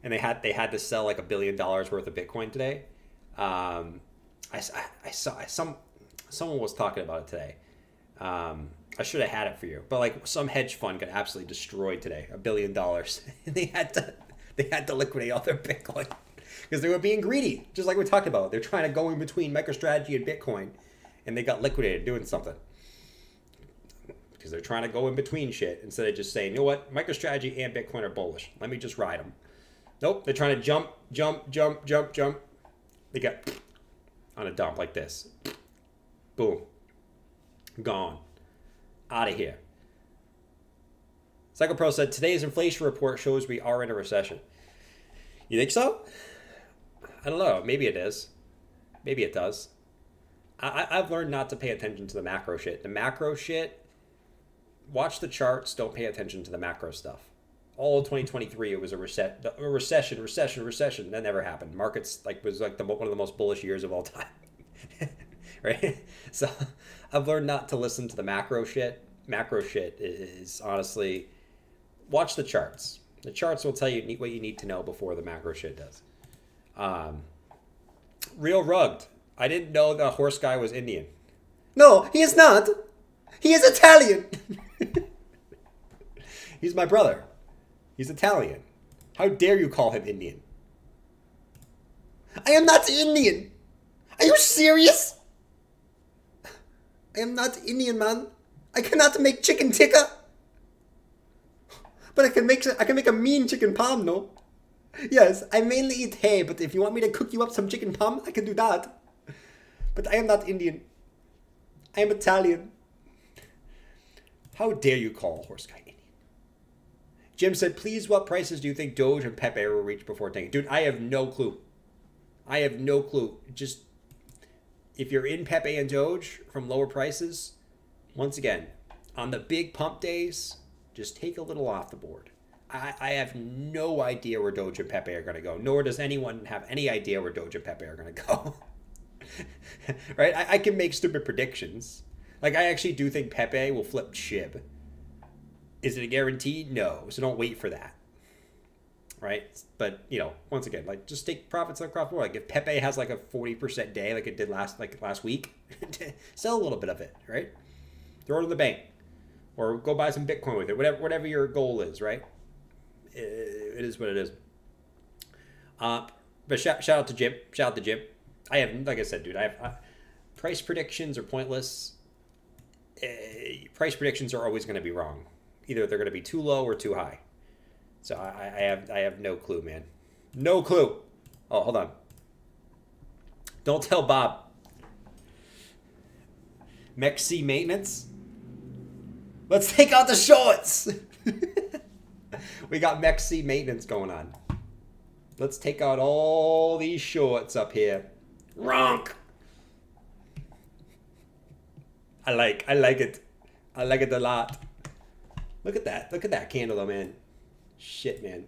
and they had they had to sell like a billion dollars worth of Bitcoin today. Um, I, I, I saw I, some someone was talking about it today. Um, I should have had it for you, but like some hedge fund got absolutely destroyed today, a billion dollars, and they had to they had to liquidate all their Bitcoin because they were being greedy, just like we talked about. They're trying to go in between MicroStrategy and Bitcoin, and they got liquidated doing something. Because they're trying to go in between shit instead of just saying, you know what, MicroStrategy and Bitcoin are bullish. Let me just ride them. Nope, they're trying to jump, jump, jump, jump, jump. They got on a dump like this. Boom. Gone. Out of here. CyclePro said, today's inflation report shows we are in a recession. You think so? I don't know. Maybe it is. Maybe it does. I I've learned not to pay attention to the macro shit. The macro shit... Watch the charts. Don't pay attention to the macro stuff. All of twenty twenty-three, it was a, reset, a recession, recession, recession. That never happened. Markets like was like the, one of the most bullish years of all time, right? So I've learned not to listen to the macro shit. Macro shit is honestly, watch the charts. The charts will tell you what you need to know before the macro shit does. Um, Real Rugged. I didn't know the horse guy was Indian. No, he is not. He is Italian. He's my brother. He's Italian. How dare you call him Indian? I am not Indian. Are you serious? I am not Indian, man. I cannot make chicken tikka. But I can make I can make a mean chicken palm, no? Yes, I mainly eat hay, but if you want me to cook you up some chicken palm, I can do that. But I am not Indian. I am Italian. How dare you call horse guy Indian? Jim said, please, what prices do you think Doge and Pepe will reach before tanking? Dude, I have no clue. I have no clue. Just, if you're in Pepe and Doge from lower prices, once again, on the big pump days, just take a little off the board. I, I have no idea where Doge and Pepe are going to go, nor does anyone have any idea where Doge and Pepe are going to go. Right? I, I can make stupid predictions. Like, I actually do think Pepe will flip Shib. Is it a guarantee? No. So don't wait for that. Right? But, you know, once again, like, just take profits on crop more. Like, if Pepe has, like, a forty percent day like it did last like last week, sell a little bit of it, right? Throw it in the bank. Or go buy some Bitcoin with it. Whatever whatever your goal is, right? It is what it is. Uh, but shout, shout out to Jim. Shout out to Jim. I have, like I said, dude, I have I, price predictions are pointless. uh, price predictions are always going to be wrong. Either they're going to be too low or too high. So I, I have I have no clue, man. No clue. Oh, hold on. Don't tell Bob. Mexi maintenance. Let's take out the shorts. We got Mexi maintenance going on. Let's take out all these shorts up here. Ronk. I like I like it. I like it a lot. Look at that. Look at that candle though, man. Shit, man.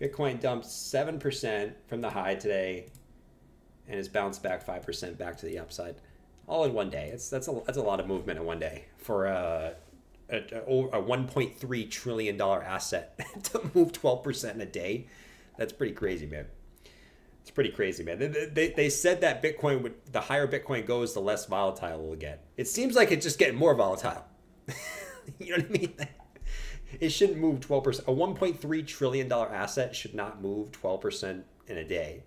Bitcoin dumped seven percent from the high today and has bounced back five percent back to the upside all in one day. It's, that's, a, that's a lot of movement in one day for a, a, a one point three trillion dollar asset to move twelve percent in a day. That's pretty crazy, man. It's pretty crazy, man. They, they, they said that Bitcoin, would, the higher Bitcoin goes, the less volatile it will get. It seems like it's just getting more volatile. You know what I mean? It shouldn't move twelve percent. A one point three trillion dollar asset should not move twelve percent in a day.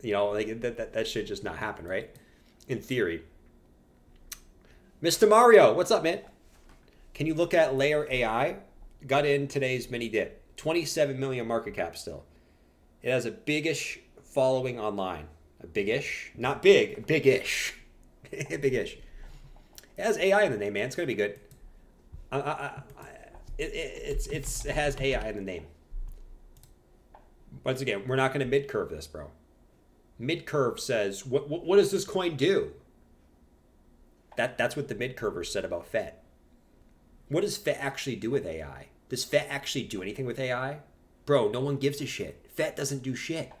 You know, like that, that, that should just not happen, right? In theory. Mister Mario, what's up, man? Can you look at Layer A I? Got in today's mini dip. twenty-seven million market cap still. It has a big-ish following online. A big-ish? Not big. Big-ish. Big-ish. It has A I in the name, man. It's going to be good. I... I, I It, it, it's, it's, it has A I in the name. Once again, we're not going to mid-curve this, bro. Mid-curve says, what, what, what does this coin do? That, that's what the mid-curver said about F E T. What does F E T actually do with A I? Does F E T actually do anything with A I? Bro, no one gives a shit. F E T doesn't do shit.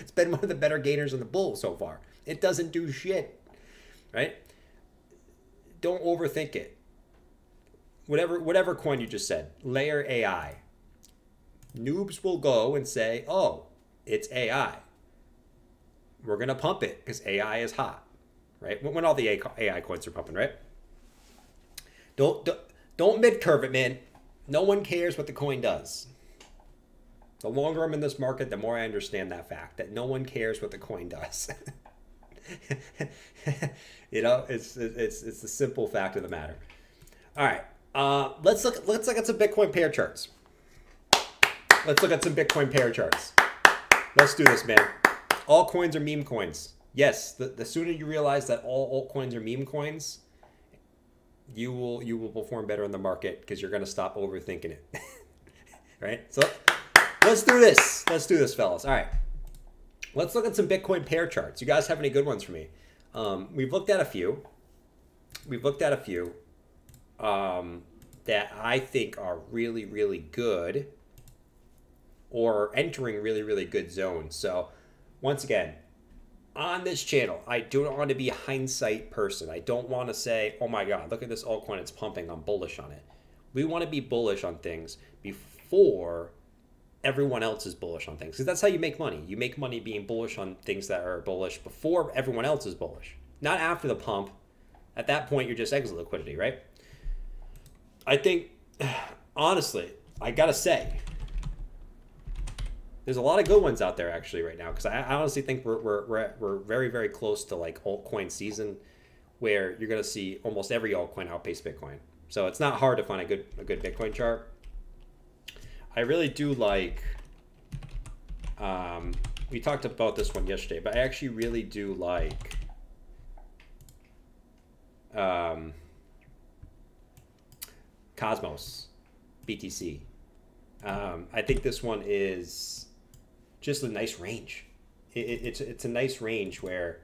It's been one of the better gainers on the bull so far. It doesn't do shit, right? Don't overthink it. Whatever, whatever coin you just said, Layer A I. Noobs will go and say, oh, it's A I. We're going to pump it because A I is hot, right? When all the A I coins are pumping, right? Don't, don't, don't mid-curve it, man. No one cares what the coin does. The longer I'm in this market, the more I understand that fact, that no one cares what the coin does. You know, it's, it's, it's the simple fact of the matter. All right. Uh, let's look. Let's look at some Bitcoin pair charts. Let's look at some Bitcoin pair charts. Let's do this, man. All coins are meme coins. Yes. The, the sooner you realize that all altcoins are meme coins, you will you will perform better in the market because you're going to stop overthinking it. Right. So let's do this. Let's do this, fellas. All right. Let's look at some Bitcoin pair charts. You guys have any good ones for me? Um, we've looked at a few. We've looked at a few. Um, that I think are really, really good or entering really, really good zones. So once again, on this channel, I do not want to be a hindsight person. I don't want to say, oh my God, look at this altcoin. It's pumping. I'm bullish on it. We want to be bullish on things before everyone else is bullish on things. Because that's how you make money. You make money being bullish on things that are bullish before everyone else is bullish. Not after the pump. At that point, you're just exit liquidity, right? I think, honestly, I gotta say, there's a lot of good ones out there actually right now because I, I honestly think we're, we're, we're very, very close to like altcoin season where you're gonna see almost every altcoin outpace Bitcoin. So it's not hard to find a good, a good Bitcoin chart. I really do like, um, we talked about this one yesterday, but I actually really do like, um, Cosmos, B T C. Um, I think this one is just a nice range. It, it, it's, it's a nice range where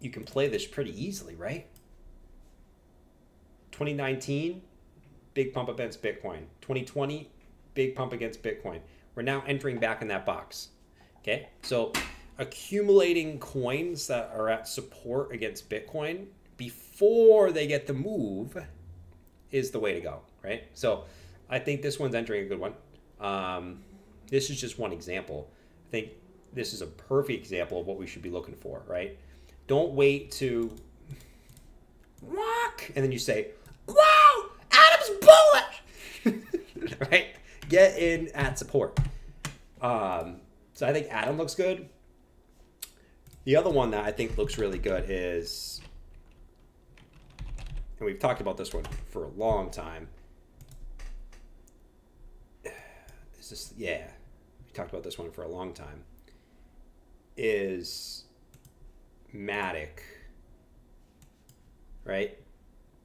you can play this pretty easily, right? twenty nineteen, big pump against Bitcoin. twenty twenty, big pump against Bitcoin. We're now entering back in that box. Okay, so accumulating coins that are at support against Bitcoin before they get the move is the way to go, right? So I think this one's entering a good one. Um, this is just one example. I think this is a perfect example of what we should be looking for, right? Don't wait to walk and then you say, whoa, Adam's bullish, right? Get in at support. Um, so I think Adam looks good. The other one that I think looks really good is, and we've talked about this one for a long time. Is this, yeah, we talked about this one for a long time. Is Matic, right?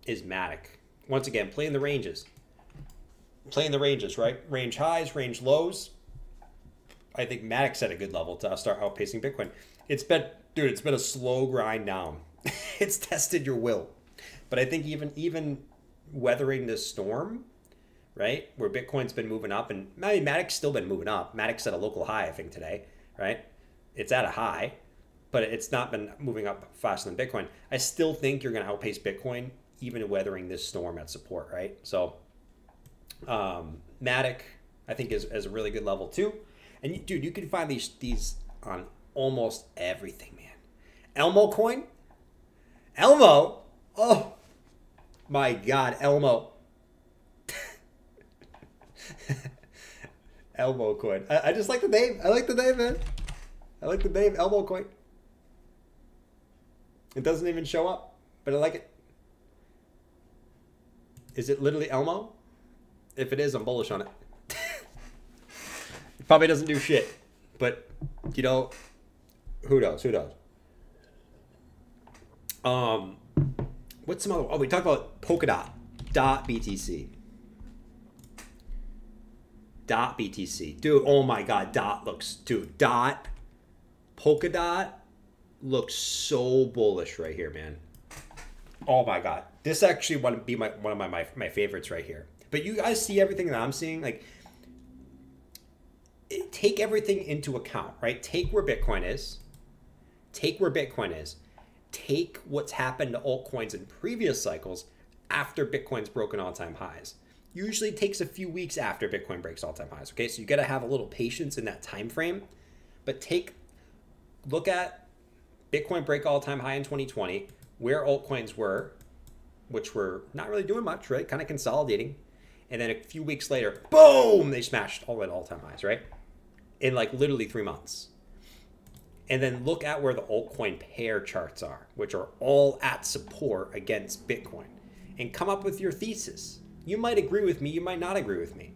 Is Matic. Once again, playing the ranges. Playing the ranges, right? Range highs, range lows. I think Matic set a good level to start outpacing Bitcoin. It's been, dude, it's been a slow grind down. It's tested your will. But I think even even weathering this storm, right, where Bitcoin's been moving up, and I mean, Matic's still been moving up. Matic set a local high, I think, today, right? It's at a high, but it's not been moving up faster than Bitcoin. I still think you're going to outpace Bitcoin, even weathering this storm at support, right? So um, Matic, I think, is, is a really good level, too. And, you, dude, you can find these, these on almost everything, man. Elmo coin? Elmo? Oh, my God, Elmo. Elmo coin. I, I just like the name. I like the name, man. I like the name Elmo coin. It doesn't even show up, but I like it. Is it literally Elmo? If it is, I'm bullish on it. It probably doesn't do shit, but you know, who knows? Who knows? Um, what's some other? Oh, we talked about Polkadot. Dot B T C. Dot B T C. Dude, oh my God. Dot looks, dude. Dot. Polkadot looks so bullish right here, man. Oh my God, this actually would be my one of my, my my favorites right here. But you guys see everything that I'm seeing. Like, it, take everything into account, right? Take where Bitcoin is. Take where Bitcoin is. Take what's happened to altcoins in previous cycles after Bitcoin's broken all-time highs. Usually takes a few weeks after Bitcoin breaks all-time highs. Okay, so you got to have a little patience in that time frame. But take. Look at Bitcoin break all-time high in twenty twenty, where altcoins were, which were not really doing much, right? Kind of consolidating. And then a few weeks later, boom, they smashed all at all-time highs, right? In like literally three months. And then look at where the altcoin pair charts are, which are all at support against Bitcoin. And come up with your thesis. You might agree with me. You might not agree with me.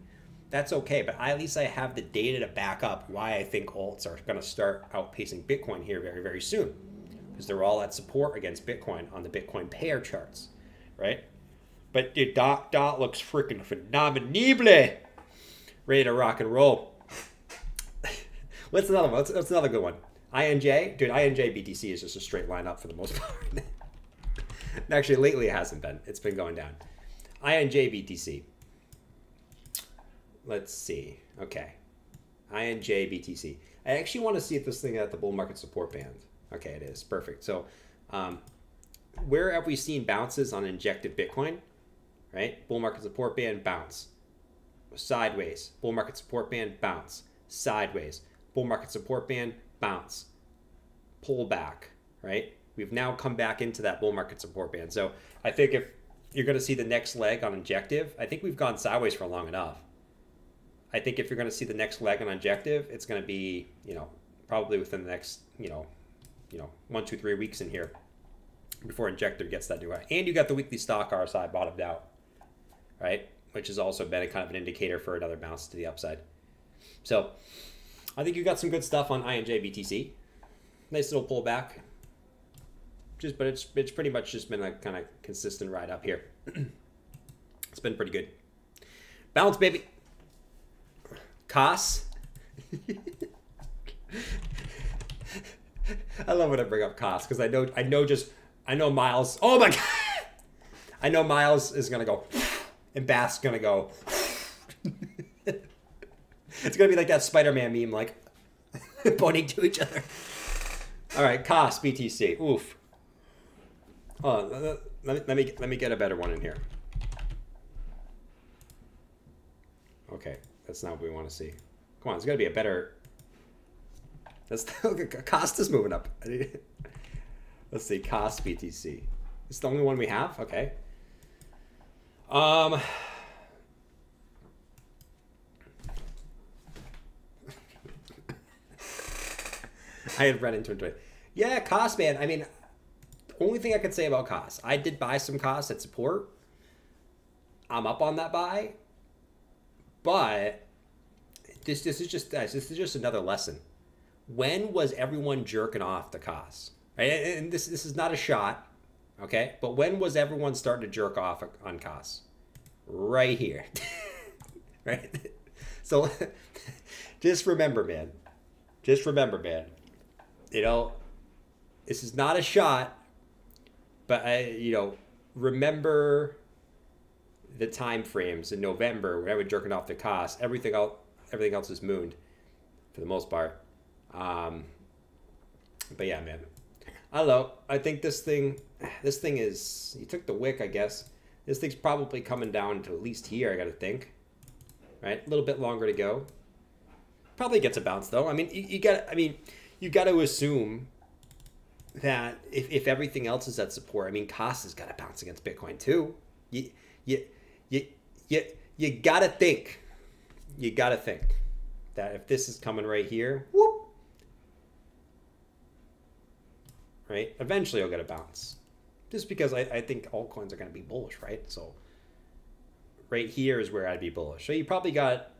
That's okay, but I, at least I have the data to back up why I think alts are going to start outpacing Bitcoin here very, very soon, because they're all at support against Bitcoin on the Bitcoin pair charts, right? But the dot dot looks freaking phenomenal, ready to rock and roll. What's another one? What's, what's another good one? I N J, dude. I N J B T C is just a straight line up for the most part. Actually, lately it hasn't been. It's been going down. I N J B T C. Let's see. Okay. I N J B T C. I actually want to see if this thing at the bull market support band. Okay, it is. Perfect. So um, where have we seen bounces on injective Bitcoin? Right? Bull market support band, bounce. Sideways. Bull market support band, bounce. Sideways. Bull market support band, bounce. Pull back. Right? We've now come back into that bull market support band. So I think if you're going to see the next leg on injective, I think we've gone sideways for long enough. I think if you're going to see the next leg on injective, it's going to be, you know, probably within the next, you know, you know, one, two, three weeks in here before injective gets that new high. And you got the weekly stock R S I bottomed out, right? Which has also been a kind of an indicator for another bounce to the upside. So I think you got some good stuff on I N J B T C. Nice little pullback. Just, but it's it's pretty much just been a kind of consistent ride up here. It's been pretty good. Bounce, baby. Koss. I love when I bring up Koss because I know I know just I know Miles. Oh my God! I know Miles is gonna go and Bass gonna go. It's gonna be like that Spider-Man meme, like pointing to each other. All right, Koss B T C. Oof. Oh, let me let me let me get a better one in here. Okay. That's not what we want to see. Come on, there's got to be a better. That's Koss is moving up. Let's see, Koss B T C. It's the only one we have. Okay. Um. I had read into it. Yeah, Koss, man. I mean, the only thing I could say about Koss, I did buy some Koss at support. I'm up on that buy. But this this is just this is just another lesson. When was everyone jerking off to Koss? Right? And this this is not a shot, okay? But when was everyone starting to jerk off on Koss? Right here, right? So just remember, man. Just remember, man. You know, this is not a shot, but I, you know, remember the time frames in November when I was jerking off the Koss. Everything else, everything else is mooned for the most part. Um, but yeah, man, I don't know. I think this thing, this thing is, you took the wick, I guess. This thing's probably coming down to at least here, I got to think. Right? A little bit longer to go. Probably gets a bounce, though. I mean, you, you got I mean, you got to assume that if, if everything else is at support, I mean, Koss has got to bounce against Bitcoin, too. You, you, you, you, you got to think. You got to think that if this is coming right here, whoop, right? Eventually, you'll get a bounce. Just because I, I think altcoins are going to be bullish, right? So right here is where I'd be bullish. So you probably got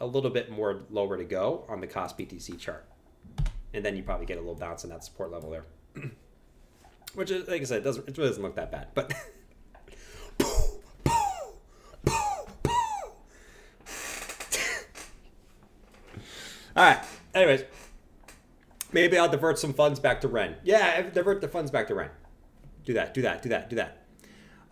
a little bit more lower to go on the Koss B T C chart. And then you probably get a little bounce in that support level there. Which is, like I said, it, doesn't, it really doesn't look that bad. But all right. Anyways, maybe I'll divert some funds back to Ren. Yeah, divert the funds back to Ren. Do that, do that, do that, do that.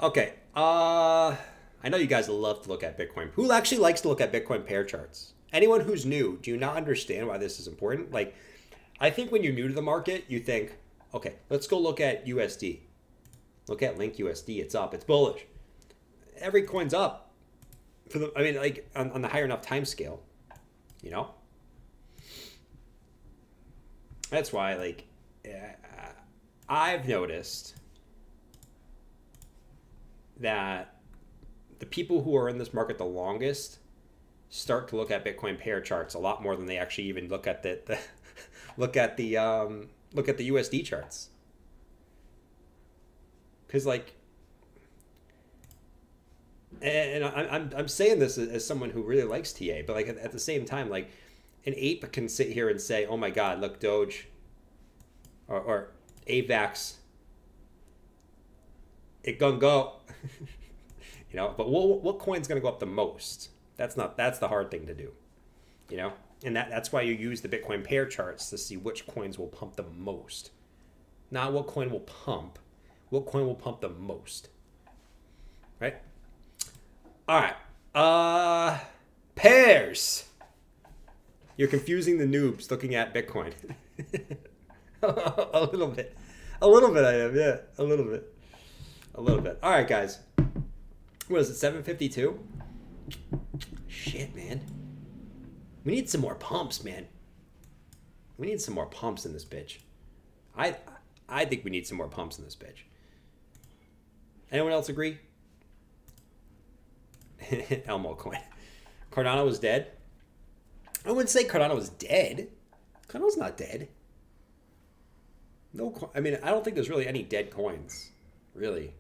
Okay. Uh, I know you guys love to look at Bitcoin. Who actually likes to look at Bitcoin pair charts? Anyone who's new, do you not understand why this is important? Like, I think when you're new to the market, you think, okay, let's go look at U S D. Look at Link U S D. It's up. It's bullish. Every coin's up. For the, I mean, like, on, on the higher enough time scale, you know? That's why, like, I've noticed that the people who are in this market the longest start to look at Bitcoin pair charts a lot more than they actually even look at the, the look at the um, look at the U S D charts. Because like, and I'm I'm saying this as someone who really likes T A, but like at the same time, like an ape can sit here and say, "Oh my God, look Doge," or, or AVAX. It gonna go, you know. But what what coin's gonna go up the most? That's not that's the hard thing to do, you know. And that that's why you use the Bitcoin pair charts to see which coins will pump the most, not what coin will pump, what coin will pump the most, right? All right, uh, pairs. You're confusing the noobs looking at Bitcoin. a little bit, a little bit. I am, yeah, a little bit. A little bit. All right, guys. What is it? seven fifty-two? Shit, man. We need some more pumps, man. We need some more pumps in this bitch. I I think we need some more pumps in this bitch. Anyone else agree? Elmo coin. Cardano was dead. I wouldn't say Cardano was dead. Cardano's not dead. No coin. I mean, I don't think there's really any dead coins, really.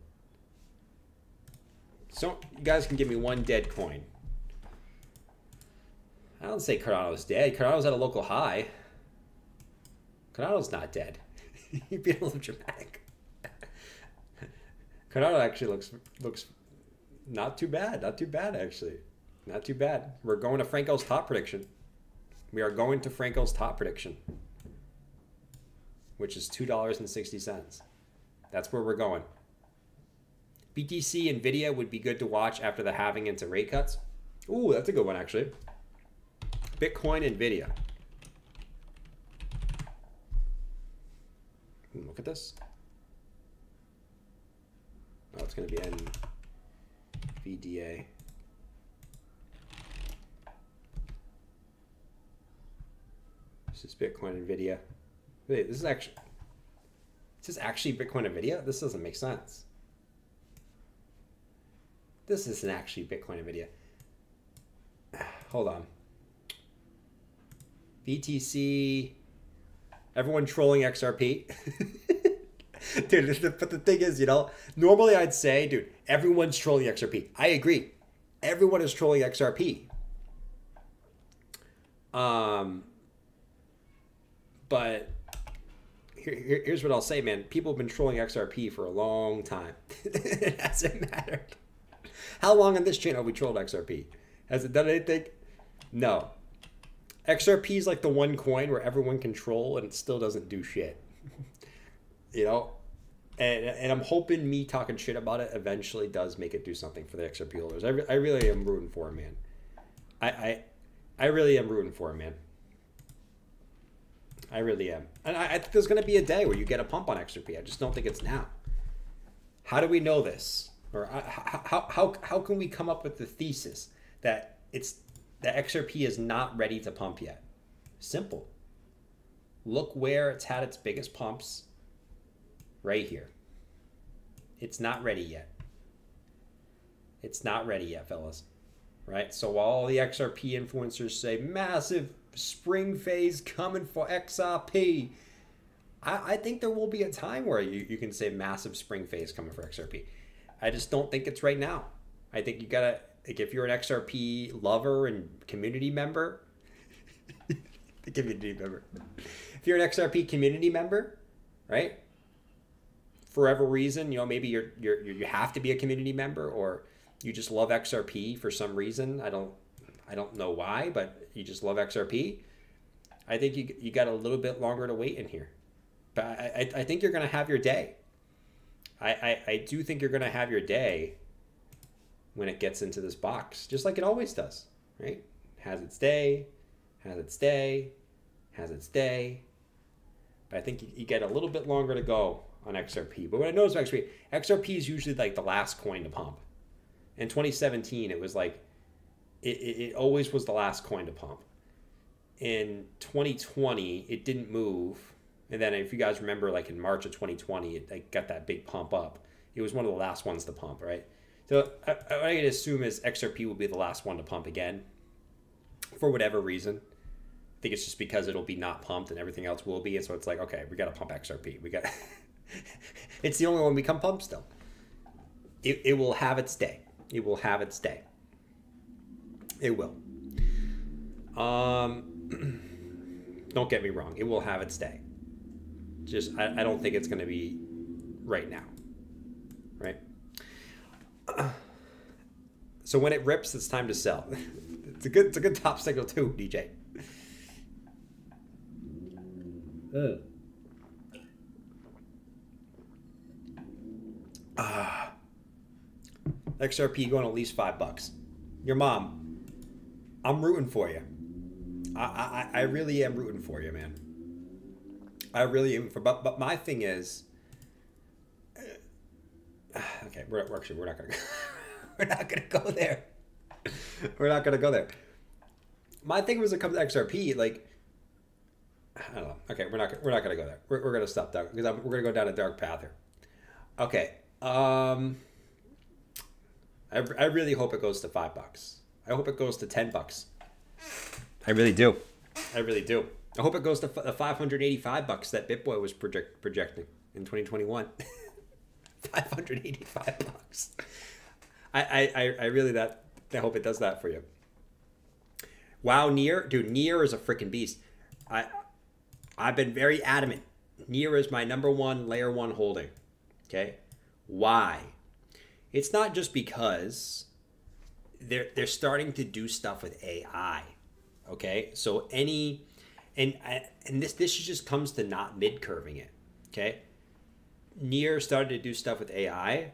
So you guys can give me one dead coin. I don't say Cardano's dead. Cardano's at a local high. Cardano's not dead. You'd be a little dramatic. Cardano actually looks looks not too bad. Not too bad actually. Not too bad. We're going to Franco's top prediction. We are going to Franco's top prediction, which is two dollars and sixty cents. That's where we're going. B T C NVIDIA would be good to watch after the halving into rate cuts. Ooh, that's a good one, actually. Bitcoin NVIDIA. Ooh, look at this. Oh, it's going to be N V D A. This is Bitcoin NVIDIA. Wait, this is actually... Is this actually Bitcoin NVIDIA? This doesn't make sense. This isn't actually Bitcoin NVIDIA. Hold on. B T C everyone trolling X R P. Dude, but the thing is, you know, normally I'd say, dude, everyone's trolling X R P. I agree. Everyone is trolling X R P. Um, but here, here, here's what I'll say, man. People have been trolling X R P for a long time. It hasn't mattered. How long on this channel have we trolled X R P? Has it done anything? No. X R P is like the one coin where everyone can troll and it still doesn't do shit. You know, and, and I'm hoping me talking shit about it eventually does make it do something for the X R P holders. I, re I really am rooting for him, man. I, I I really am rooting for him, man. I really am. And I, I think there's going to be a day where you get a pump on X R P. I just don't think it's now. How do we know this? Or how, how, how, how can we come up with the thesis that it's that X R P is not ready to pump yet? Simple. Look where it's had its biggest pumps. Right here. It's not ready yet. It's not ready yet, fellas. Right? So while all the X R P influencers say massive spring phase coming for X R P, I, I think there will be a time where you, you can say massive spring phase coming for X R P. I just don't think it's right now. I think you gotta, like, if you're an X R P lover and community member, the community member. If you're an X R P community member, right? For whatever reason, you know, maybe you're, you're you have to be a community member, or you just love X R P for some reason. I don't I don't know why, but you just love X R P. I think you you got a little bit longer to wait in here, but I I, I think you're gonna have your day. I, I I do think you're gonna have your day when it gets into this box, just like it always does, right? Has its day, has its day, has its day. But I think you, you get a little bit longer to go on X R P. But what I noticed about X R P, X R P is usually like the last coin to pump. In twenty seventeen, it was like, it, it, it always was the last coin to pump. In twenty twenty, it didn't move. And then if you guys remember, like in March of twenty twenty, it like got that big pump up. It was one of the last ones to pump, right? So I, what I can assume is X R P will be the last one to pump again for whatever reason. I think it's just because it'll be not pumped and everything else will be. And so it's like, okay, we got to pump X R P. We got It's the only one we can pump still. It, it will have its day. It will have its day. It will. Um, don't get me wrong. It will have its day. Just, I, I don't think it's going to be right now. Right? So when it rips, it's time to sell. It's a good, it's a good top signal too, D J. Ugh. Ah, X R P going at least five bucks. Your mom, I'm rooting for you. I, I I really am rooting for you, man. I really am. For but but my thing is, uh, okay, we're at work, so we're not gonna go, we're not gonna go there. We're not gonna go there. My thing was, when it comes to X R P, like, I don't know. Okay, we're not we're not gonna go there. We're we're gonna stop that because I'm, we're gonna go down a dark path here. Okay. Um, I, I really hope it goes to five bucks. I hope it goes to ten bucks. I really do. I really do. I hope it goes to the five hundred eighty-five bucks that BitBoy was project, projecting in twenty twenty-one. five hundred eighty-five bucks. I, I, I really that. I hope it does that for you. Wow, Near, dude, Near is a freaking beast. I, I've been very adamant. Near is my number one layer one holding. Okay, why? It's not just because they're they're starting to do stuff with A I. Okay, so any and and this this just comes to not mid curving it. Okay, Near started to do stuff with A I.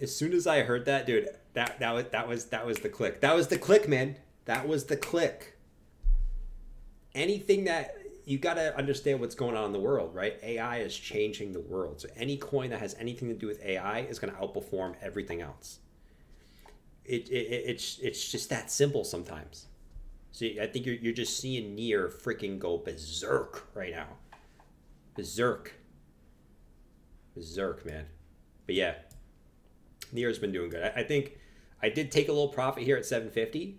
As soon as I heard that, dude, that that was that was that was the click. That was the click, man. That was the click. Anything that. You got to understand what's going on in the world, right? A I is changing the world. So any coin that has anything to do with A I is going to outperform everything else. It, it, it it's it's just that simple sometimes. So I think you're, you're just seeing Near freaking go berserk right now. Berserk. Berserk, man. But yeah, Near's been doing good. I, I think I did take a little profit here at seven fifty.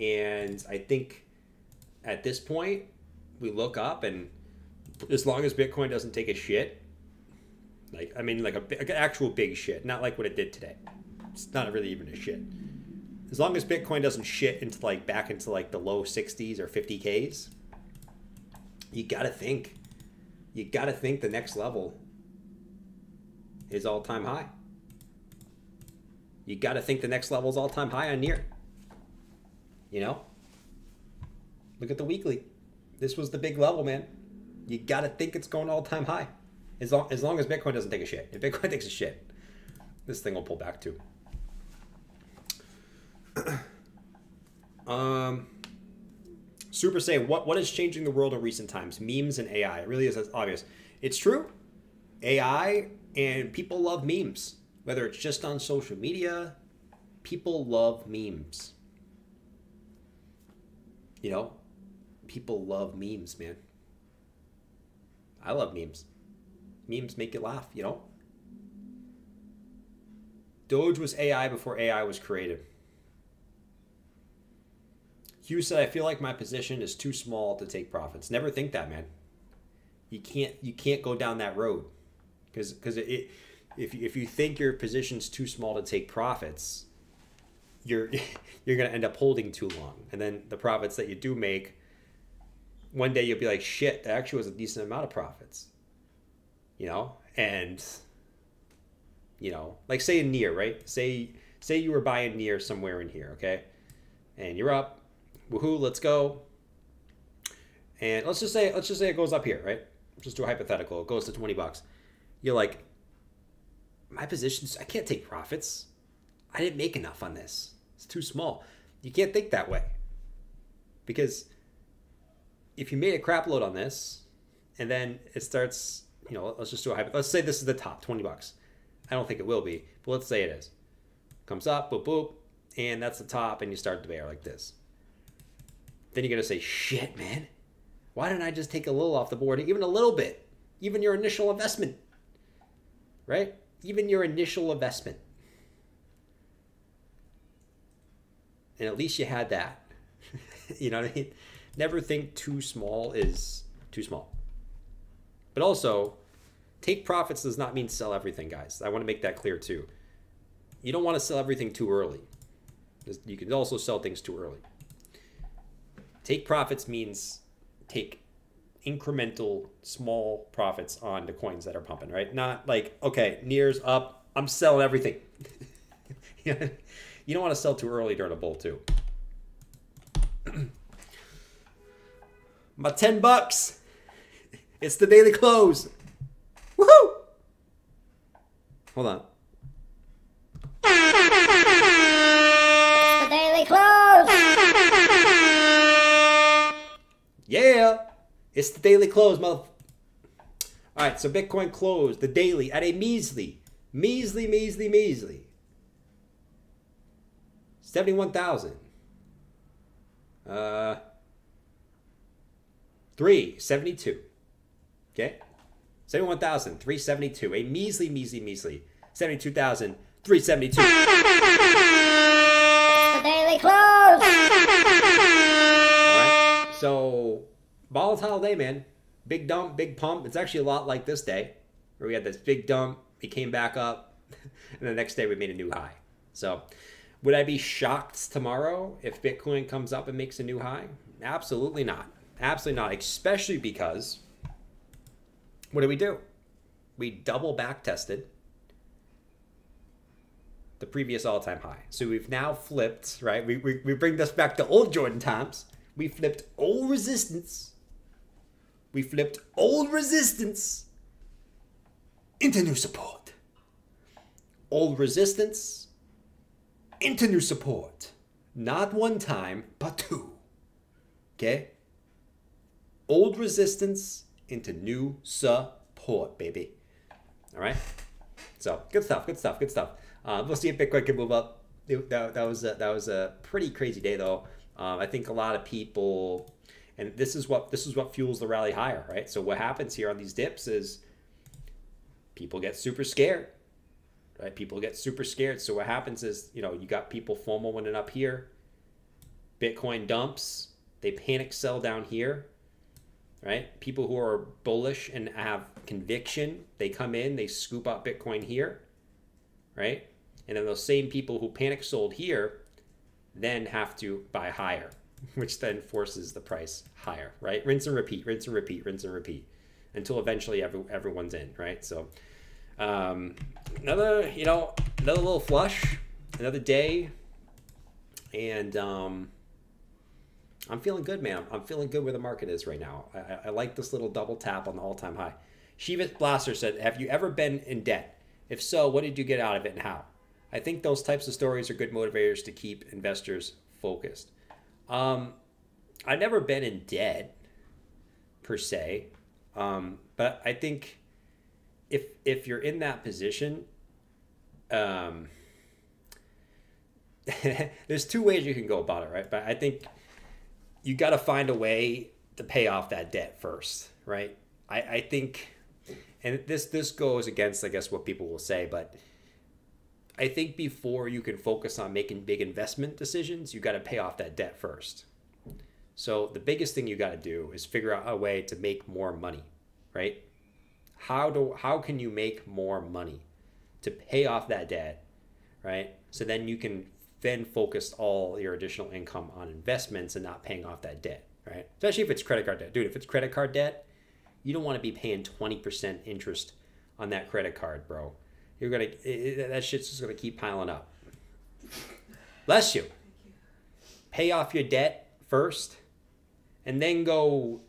And I think at this point, we look up, and as long as Bitcoin doesn't take a shit, like, I mean, like a, an actual big shit, not like what it did today. It's not really even a shit. As long as Bitcoin doesn't shit into like back into like the low sixties or fifty Ks, you gotta think, you gotta think the next level is all-time high. You gotta think the next level is all-time high on Near. You know, look at the weekly. This was the big level, man. You gotta think it's going all-time high. As long, as long as Bitcoin doesn't take a shit. If Bitcoin takes a shit, this thing will pull back too. um, Super saying, what, what is changing the world in recent times? Memes and A I. It really is obvious. It's true. A I, and people love memes. Whether it's just on social media, people love memes. You know, people love memes, man. I love memes. Memes make you laugh, you know? Doge was A I before A I was created. Hugh said, I feel like my position is too small to take profits. Never think that, man. You can't, you can't go down that road. Because because it, it, if, if you think your position's too small to take profits, you're, you're going to end up holding too long. And then the profits that you do make, one day you'll be like, shit, that actually was a decent amount of profits. You know, and, you know, like say in Near, right? Say, say you were buying Near somewhere in here, okay? And you're up, woohoo, let's go. And let's just say, let's just say it goes up here, right? Just do a hypothetical, it goes to twenty bucks. You're like, my position's, I can't take profits. I didn't make enough on this. It's too small. You can't think that way. Because if you made a crap load on this, and then it starts, you know, let's just do a hypothetical. Let's say this is the top, twenty bucks. I don't think it will be, but let's say it is. Comes up, boop, boop, and that's the top, and you start the bear like this. Then you're going to say, shit, man, why didn't I just take a little off the board? Even a little bit. Even your initial investment, right? Even your initial investment. And at least you had that. You know what I mean? Never think too small is too small. But also, take profits does not mean sell everything, guys. I want to make that clear too. You don't want to sell everything too early. You can also sell things too early. Take profits means take incremental small profits on the coins that are pumping, right? Not like, okay, Near's up, I'm selling everything. You don't want to sell too early during a bull too. My ten bucks. It's the daily close. Woohoo! Hold on. It's the daily close. Yeah. It's the daily close, mother. All right, so Bitcoin closed the daily at a measly, measly, measly, measly seventy-one thousand. Uh, three seventy-two. Okay, seventy-one thousand, three seventy-two. A measly, measly, measly seventy-two thousand, three seventy-two. The daily close. All right. So volatile day, man. Big dump, big pump. It's actually a lot like this day, where we had this big dump, it came back up, and the next day we made a new high. So, would I be shocked tomorrow if Bitcoin comes up and makes a new high? Absolutely not. Absolutely not. Especially because, what do we do? We double back tested the previous all-time high. So we've now flipped, right? We, we, we bring this back to old Jordan times. We flipped old resistance. We flipped old resistance into new support. Old resistance into new support. Not one time, but two. Okay? Old resistance into new support, baby. All right? So, good stuff, good stuff, good stuff. Uh, we'll see if Bitcoin can move up. It, that, that, was a, that was a pretty crazy day, though. Um, I think a lot of people, and this is what this is what fuels the rally higher, right? So what happens here on these dips is people get super scared, right? People get super scared. So what happens is, you know, you got people FOMOing up here. Bitcoin dumps. They panic sell down here. right? People who are bullish and have conviction, they come in, they scoop up Bitcoin here, right? And then those same people who panic sold here then have to buy higher, which then forces the price higher, right? Rinse and repeat, rinse and repeat, rinse and repeat until eventually every, everyone's in, right? So um, another, you know, another little flush, another day. And um, I'm feeling good, man. I'm feeling good where the market is right now. I, I like this little double tap on the all-time high. Shivith Blaster said, have you ever been in debt? If so, what did you get out of it and how? I think those types of stories are good motivators to keep investors focused. Um, I've never been in debt per se, um, but I think if if you're in that position, um, there's two ways you can go about it, right? But I think you got to find a way to pay off that debt first, right? I, I think, and this this goes against, I guess, what people will say, but I think before you can focus on making big investment decisions, you got to pay off that debt first. So the biggest thing you got to do is figure out a way to make more money, right? How do how can you make more money to pay off that debt, right? So then you can then focus all your additional income on investments and not paying off that debt, right? Especially if it's credit card debt. Dude, if it's credit card debt, you don't want to be paying twenty percent interest on that credit card, bro. You're gonna, it, that shit's just gonna keep piling up. Bless you. Pay off your debt first and then go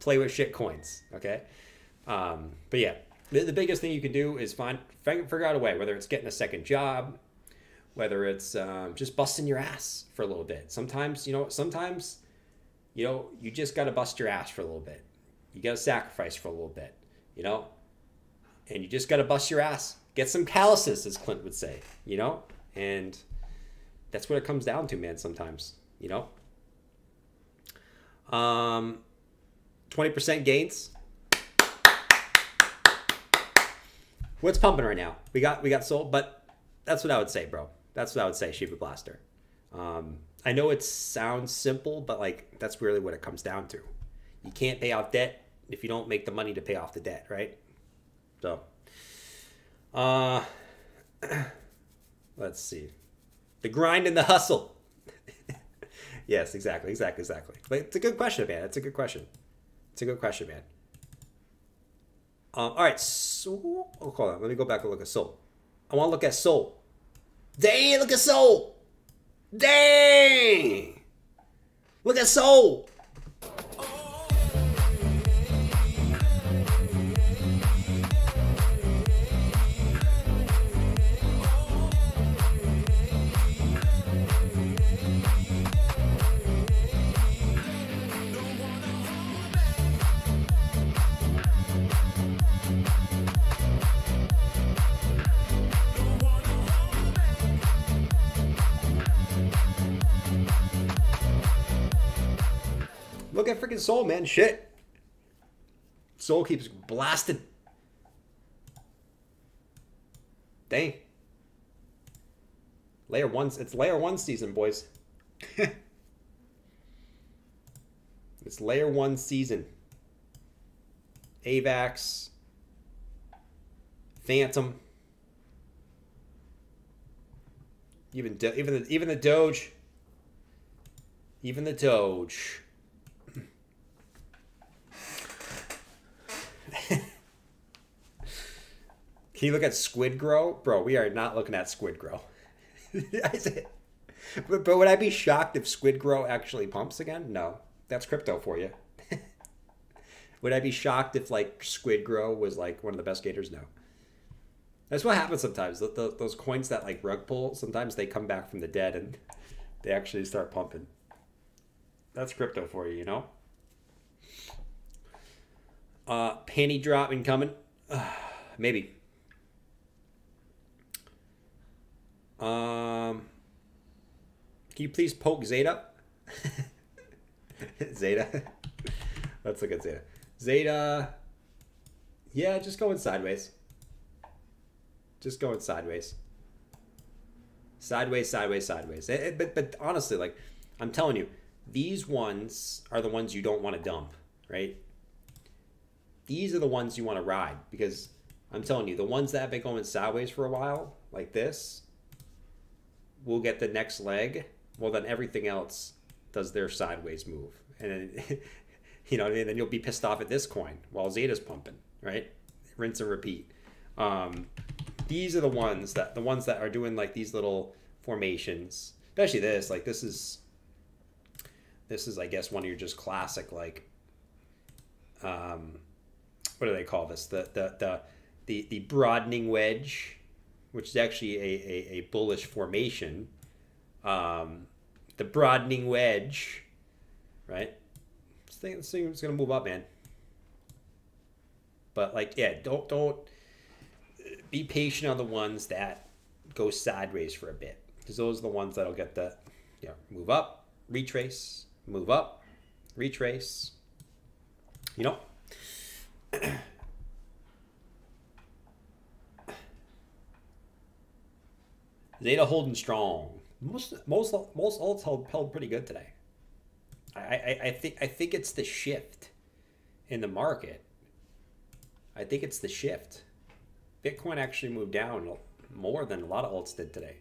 play with shit coins, okay? Um, but yeah, the, the biggest thing you can do is find, figure out a way, whether it's getting a second job, whether it's um, just busting your ass for a little bit. Sometimes, you know, sometimes, you know, you just gotta bust your ass for a little bit. You gotta sacrifice for a little bit, you know? And you just got to bust your ass. Get some calluses, as Clint would say, you know? And that's what it comes down to, man, sometimes, you know? Um, twenty percent gains. What's pumping right now? We got we got sold, but that's what I would say, bro. That's what I would say, Shiva Blaster. Um, I know it sounds simple, but, like, that's really what it comes down to. You can't pay off debt if you don't make the money to pay off the debt, right? So, uh, let's see. The grind and the hustle. Yes, exactly, exactly, exactly. But it's a good question, man. It's a good question. It's a good question, man. Um, all right. So, oh, hold on. Let me go back and look at Soul. I want to look at Soul. Dang, look at Soul. Dang. Look at Soul. Look at freaking Soul, man. Shit. Soul keeps blasting. Dang. Layer one. It's layer one season, boys. It's layer one season. AVAX. Phantom. Even even the, even the Doge. Even the Doge. Can you look at SquidGrow? Bro, we are not looking at SquidGrow. I said, but, but would I be shocked if SquidGrow actually pumps again? No, that's crypto for you. Would I be shocked if, like, SquidGrow was, like, one of the best gators? No. That's what happens sometimes. The, the, those coins that, like, rug pull, sometimes they come back from the dead and they actually start pumping. That's crypto for you, you know? Uh, panty drop incoming. Uh, maybe. Um, can you please poke Zeta? Zeta. Let's look at Zeta. Zeta. Yeah, just going sideways. Just going sideways. Sideways, sideways, sideways. It, it, but, but honestly, like, I'm telling you, these ones are the ones you don't want to dump. right? These are the ones you want to ride, because I'm telling you, the ones that have been going sideways for a while, like this, will get the next leg. Well, then everything else does their sideways move. And then, you know what I mean? Then you'll be pissed off at this coin while Zeta's pumping, right? Rinse and repeat. Um, these are the ones that the ones that are doing like these little formations, especially this, like this is, this is, I guess, one of your just classic, like, um, what do they call this? The, the, the, the, the broadening wedge, which is actually a, a, a bullish formation. Um, the broadening wedge, right? This thing, this thing is going to move up, man. But like, yeah, don't, don't be patient on the ones that go sideways for a bit, because those are the ones that'll get the, you know, move up, retrace, move up, retrace, you know? Zeta holding strong. Most most most alts held, held pretty good today. I, I I think I think it's the shift in the market. I think it's the shift. Bitcoin actually moved down more than a lot of alts did today.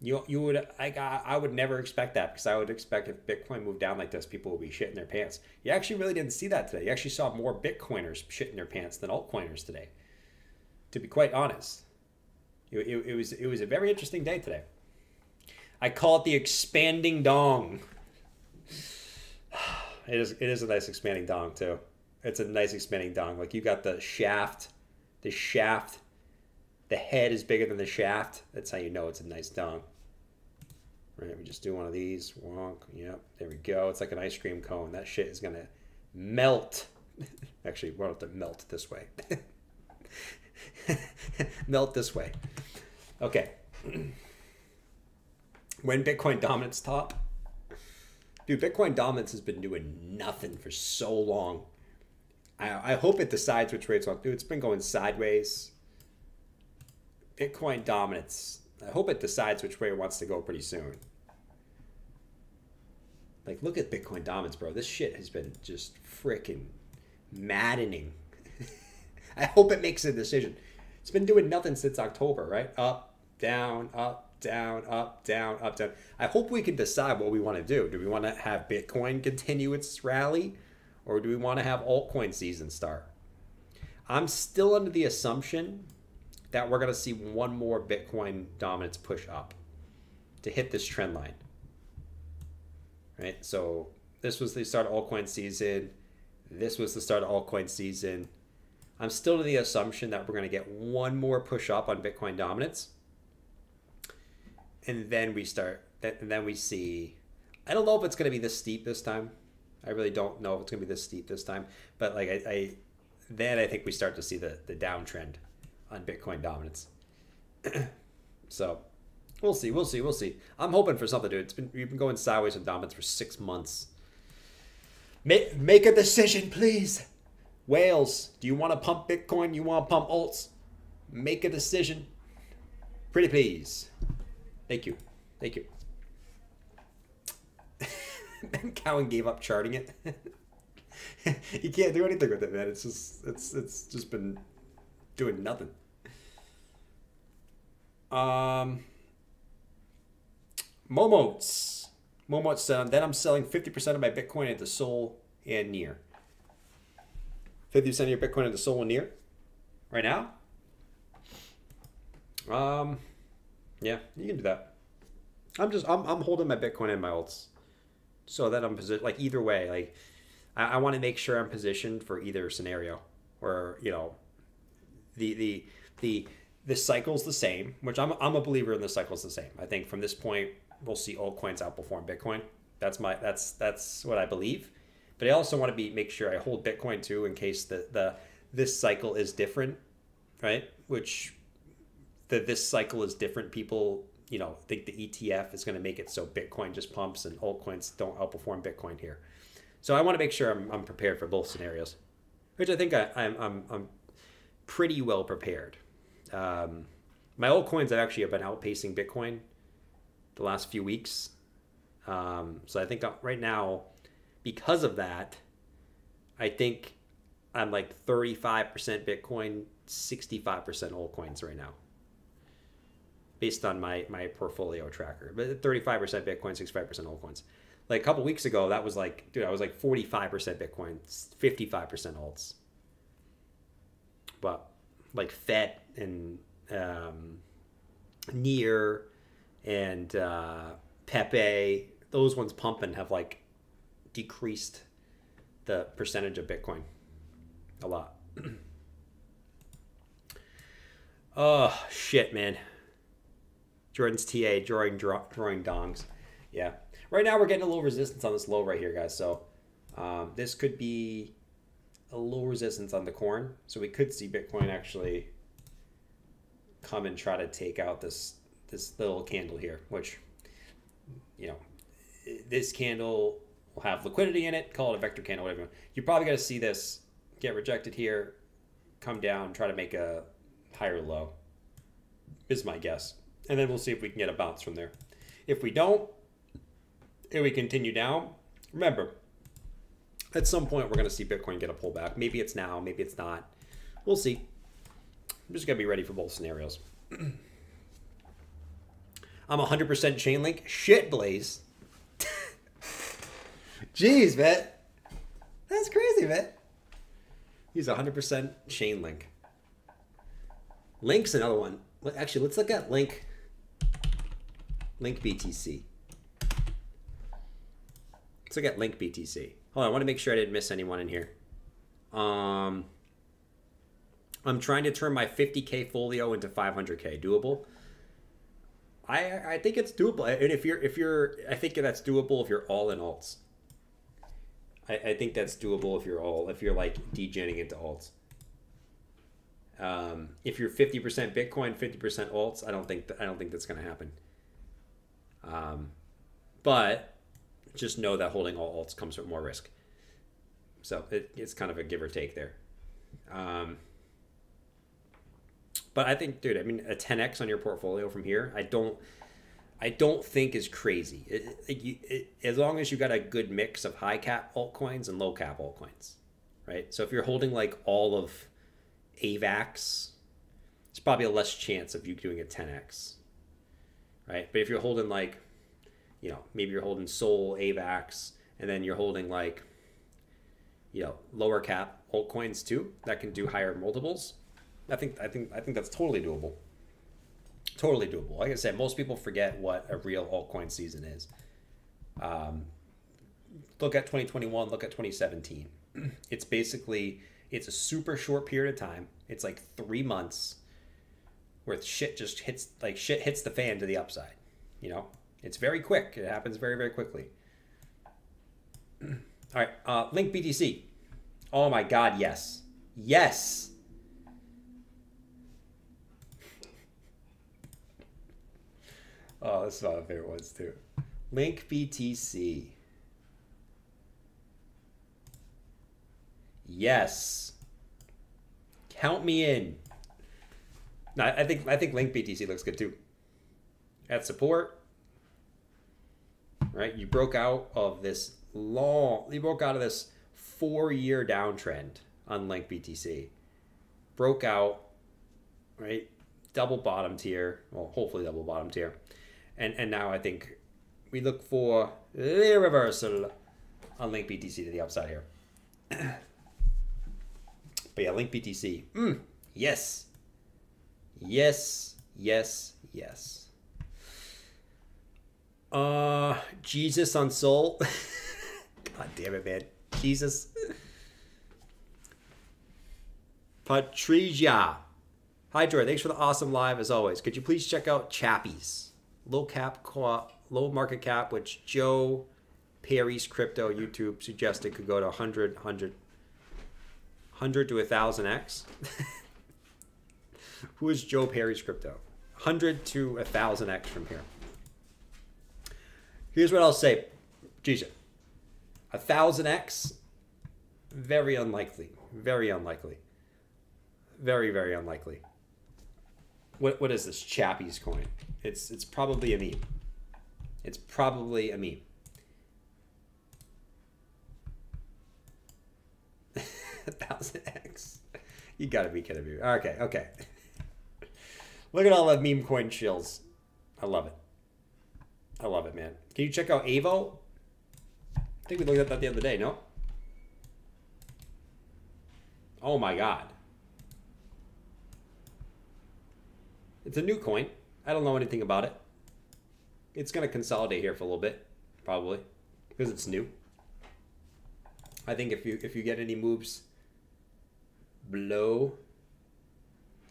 You you would I I would never expect that, because I would expect if Bitcoin moved down like this, people would be shitting their pants. You actually really didn't see that today. You actually saw more Bitcoiners shitting their pants than altcoiners today, to be quite honest. It, it, it was it was a very interesting day today. I call it the expanding dong. It is it is a nice expanding dong too. It's a nice expanding dong. Like you got the shaft, the shaft, the head is bigger than the shaft. That's how you know it's a nice dong. Right? We just do one of these. Wonk. Yep. There we go. It's like an ice cream cone. That shit is gonna melt. Actually, we'll have to melt this way. Melt this way. Okay. When Bitcoin dominance top, dude, Bitcoin dominance has been doing nothing for so long. I, I hope it decides which way it's on. Dude, it's been going sideways. Bitcoin dominance. I hope it decides which way it wants to go pretty soon. Like, look at Bitcoin dominance, bro. This shit has been just freaking maddening. I hope it makes a decision. It's been doing nothing since October, right? Up, down, up. Down, up, down, up, down. I hope we can decide what we want to do. Do we want to have Bitcoin continue its rally, or do we want to have altcoin season start? I'm still under the assumption that we're going to see one more Bitcoin dominance push up to hit this trend line. Right? So this was the start of altcoin season. This was the start of altcoin season. I'm still under the assumption that we're going to get one more push up on Bitcoin dominance. And then we start, and then we see, I don't know if it's going to be this steep this time. I really don't know if it's going to be this steep this time. But like I, I then I think we start to see the, the downtrend on Bitcoin dominance. So we'll see, we'll see, we'll see. I'm hoping for something, dude. It's been, we've been going sideways on dominance for six months. Make, make a decision, please. Whales, do you want to pump Bitcoin? You want to pump alts? Make a decision. Pretty please. Thank you. Thank you. Ben Cowan gave up charting it. You can't do anything with it, man. It's just it's it's just been doing nothing. Um Momotes. Momotes said, then I'm selling fifty percent of my Bitcoin into Sol and Near. fifty percent of your Bitcoin into Sol and Near? Right now? Um Yeah, you can do that. I'm just I'm I'm holding my Bitcoin and my alts, so that I'm positioned. Like either way, like I, I want to make sure I'm positioned for either scenario, where you know the the the the cycle's the same. Which I'm I'm a believer in the cycle's the same. I think from this point we'll see altcoins outperform Bitcoin. That's my that's that's what I believe. But I also want to be make sure I hold Bitcoin too in case the the this cycle is different, right? Which that this cycle is different. People, you know, think the E T F is going to make it so Bitcoin just pumps and altcoins don't outperform Bitcoin here. So I want to make sure I'm, I'm prepared for both scenarios, which I think I, I'm, I'm, I'm pretty well prepared. Um, my altcoins have actually been outpacing Bitcoin the last few weeks. Um, so I think right now, because of that, I think I'm like thirty-five percent Bitcoin, sixty-five percent altcoins right now, based on my my portfolio tracker. But thirty-five percent Bitcoin, sixty-five percent altcoins. Like a couple weeks ago, that was like, dude, I was like forty-five percent Bitcoin, fifty-five percent alts. But like F E T and um, Near and uh, Pepe, those ones pumping have like decreased the percentage of Bitcoin a lot. Oh, shit, man. Jordan's T A drawing drawing dongs. Yeah. Right now we're getting a little resistance on this low right here, guys. So um, this could be a little resistance on the corn. So we could see Bitcoin actually come and try to take out this this little candle here, which, you know, this candle will have liquidity in it. Call it a vector candle, whatever. You probably got to see this get rejected here, come down, try to make a higher low is my guess. And then we'll see if we can get a bounce from there. If we don't, if we continue down, remember, at some point we're going to see Bitcoin get a pullback. Maybe it's now, maybe it's not. We'll see. I'm just going to be ready for both scenarios. I'm one hundred percent Chainlink. Shit, Blaze. Jeez, man. That's crazy, man. He's one hundred percent Chainlink. Link's another one. Actually, let's look at Link. Link B T C. Let's look at Link B T C. Hold on, I want to make sure I didn't miss anyone in here. Um, I'm trying to turn my fifty K folio into five hundred K. Doable? I I think it's doable. And if you're if you're, I think that's doable if you're all in alts. I, I think that's doable if you're all if you're like degenerating into alts. Um, if you're fifty percent Bitcoin, fifty percent alts, I don't think th I don't think that's going to happen. Um, but just know that holding all alts comes with more risk. So it, it's kind of a give or take there. Um, but I think, dude, I mean, a ten X on your portfolio from here, I don't, I don't think is crazy. It, it, it, as long as you got a good mix of high cap altcoins and low cap altcoins, right? So if you're holding like all of AVAX, it's probably a less chance of you doing a ten X, right? But if you're holding like, you know, maybe you're holding Sol, AVAX, and then you're holding like, you know, lower cap altcoins too that can do higher multiples, I think I think I think that's totally doable. Totally doable. Like I said, most people forget what a real altcoin season is. Um, look at twenty twenty-one. Look at twenty seventeen. It's basically. It's a super short period of time. It's like three months where shit just hits, like shit hits the fan to the upside. You know, it's very quick. It happens very, very quickly. All right. Uh, Link B T C. Oh my God. Yes. Yes. Oh, that's one of my favorite ones too. Link B T C. Yes. Count me in. No, I think I think Link B T C looks good too. At support. Right? You broke out of this long you broke out of this four-year downtrend on Link B T C. Broke out, right? Double bottom tier. Well, hopefully double bottom tier. And and now I think we look for the reversal on Link B T C to the upside here. But yeah, Link B T C. Mm, yes. Yes, yes, yes. Uh, Jesus on Sol. God damn it, man. Jesus. Patricia. Hi, Jordan. Thanks for the awesome live as always. Could you please check out Chappie's? Low cap, low market cap, which Joe Perry's Crypto YouTube suggested could go to one hundred, one hundred, one hundred to one thousand X. Who is Joe Perry's Crypto? one hundred to one thousand X from here. Here's what I'll say. Jesus. one thousand X? Very unlikely. Very unlikely. Very, very unlikely. What, what is this Chappie's coin? It's, it's probably a meme. It's probably a meme. one thousand X. You gotta be kidding me. Okay, okay. Look at all the meme coin chills. I love it. I love it, man. Can you check out Avo? I think we looked at that the other day, no? Oh my God. It's a new coin. I don't know anything about it. It's gonna consolidate here for a little bit, probably, because it's new. I think if you if you get any moves below,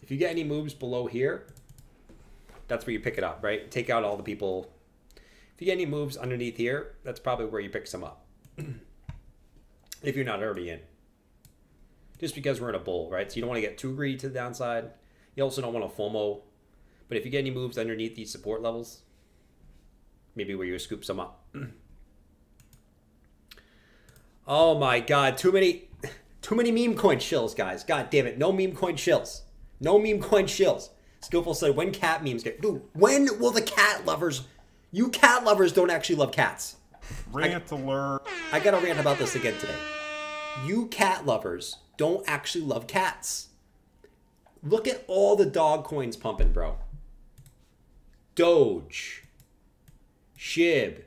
if you get any moves below here, that's where you pick it up, right? Take out all the people. If you get any moves underneath here, that's probably where you pick some up. If you're not already in. Just because we're in a bull, right? So you don't want to get too greedy to the downside. You also don't want to FOMO. But if you get any moves underneath these support levels, maybe where you scoop some up. Oh my God, too many too many meme coin shills, guys. God damn it, no meme coin shills. No meme coin shills. Skillful said, when cat memes get... Dude, when will the cat lovers... You cat lovers don't actually love cats. Rant alert. I gotta rant about this again today. You cat lovers don't actually love cats. Look at all the dog coins pumping, bro. Doge. Shib.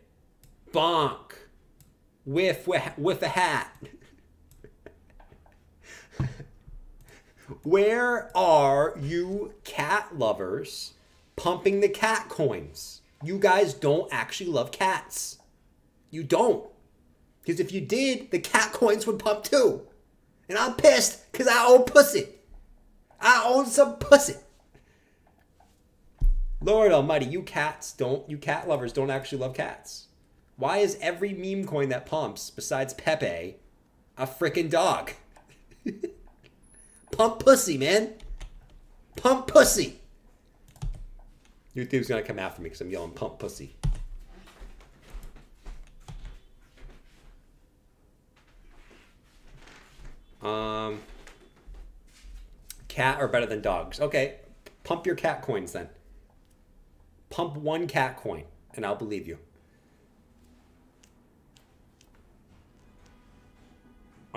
Bonk. Whiff with a hat. Where are you cat lovers pumping the cat coins? You guys don't actually love cats. You don't. Because if you did, the cat coins would pump too. And I'm pissed because I own pussy. I own some pussy. Lord almighty, you cats don't, you cat lovers don't actually love cats. Why is every meme coin that pumps, besides Pepe, a frickin' dog? Pump pussy, man. Pump pussy. YouTube's gonna come after me because I'm yelling pump pussy. Um, cat are better than dogs. Okay, pump your cat coins then. Pump one cat coin and I'll believe you.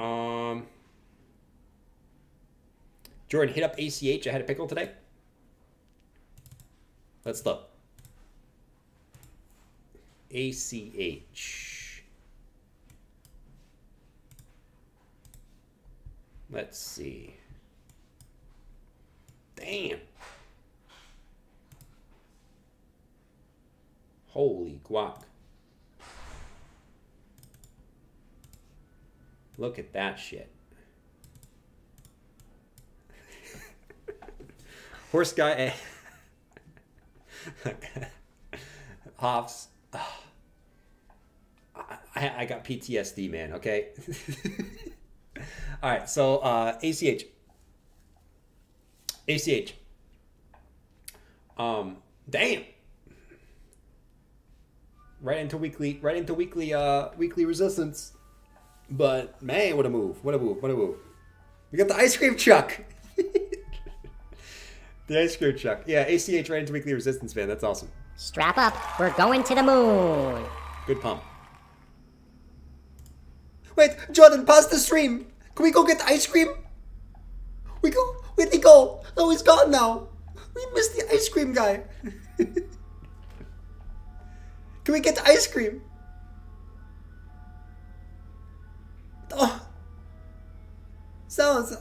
Um, Jordan, hit up A C H. I had a pickle today. Let's look. A C H. Let's see. Damn. Holy guac. Look at that shit. Horse guy. Hoffs. Oh. I, I got P T S D, man. Okay. All right. So uh, A C H. A C H. Um. Damn. Right into weekly. Right into weekly. Uh. Weekly resistance. But, man, what a move. What a move. What a move. We got the ice cream truck. The ice cream truck. Yeah, A C H right into weekly resistance, man. That's awesome. Strap up. We're going to the moon. Good pump. Wait, Jordan, pause the stream. Can we go get the ice cream? We go. Where'd he go? Oh, he's gone now. We missed the ice cream guy. Can we get the ice cream? Oh, sounds.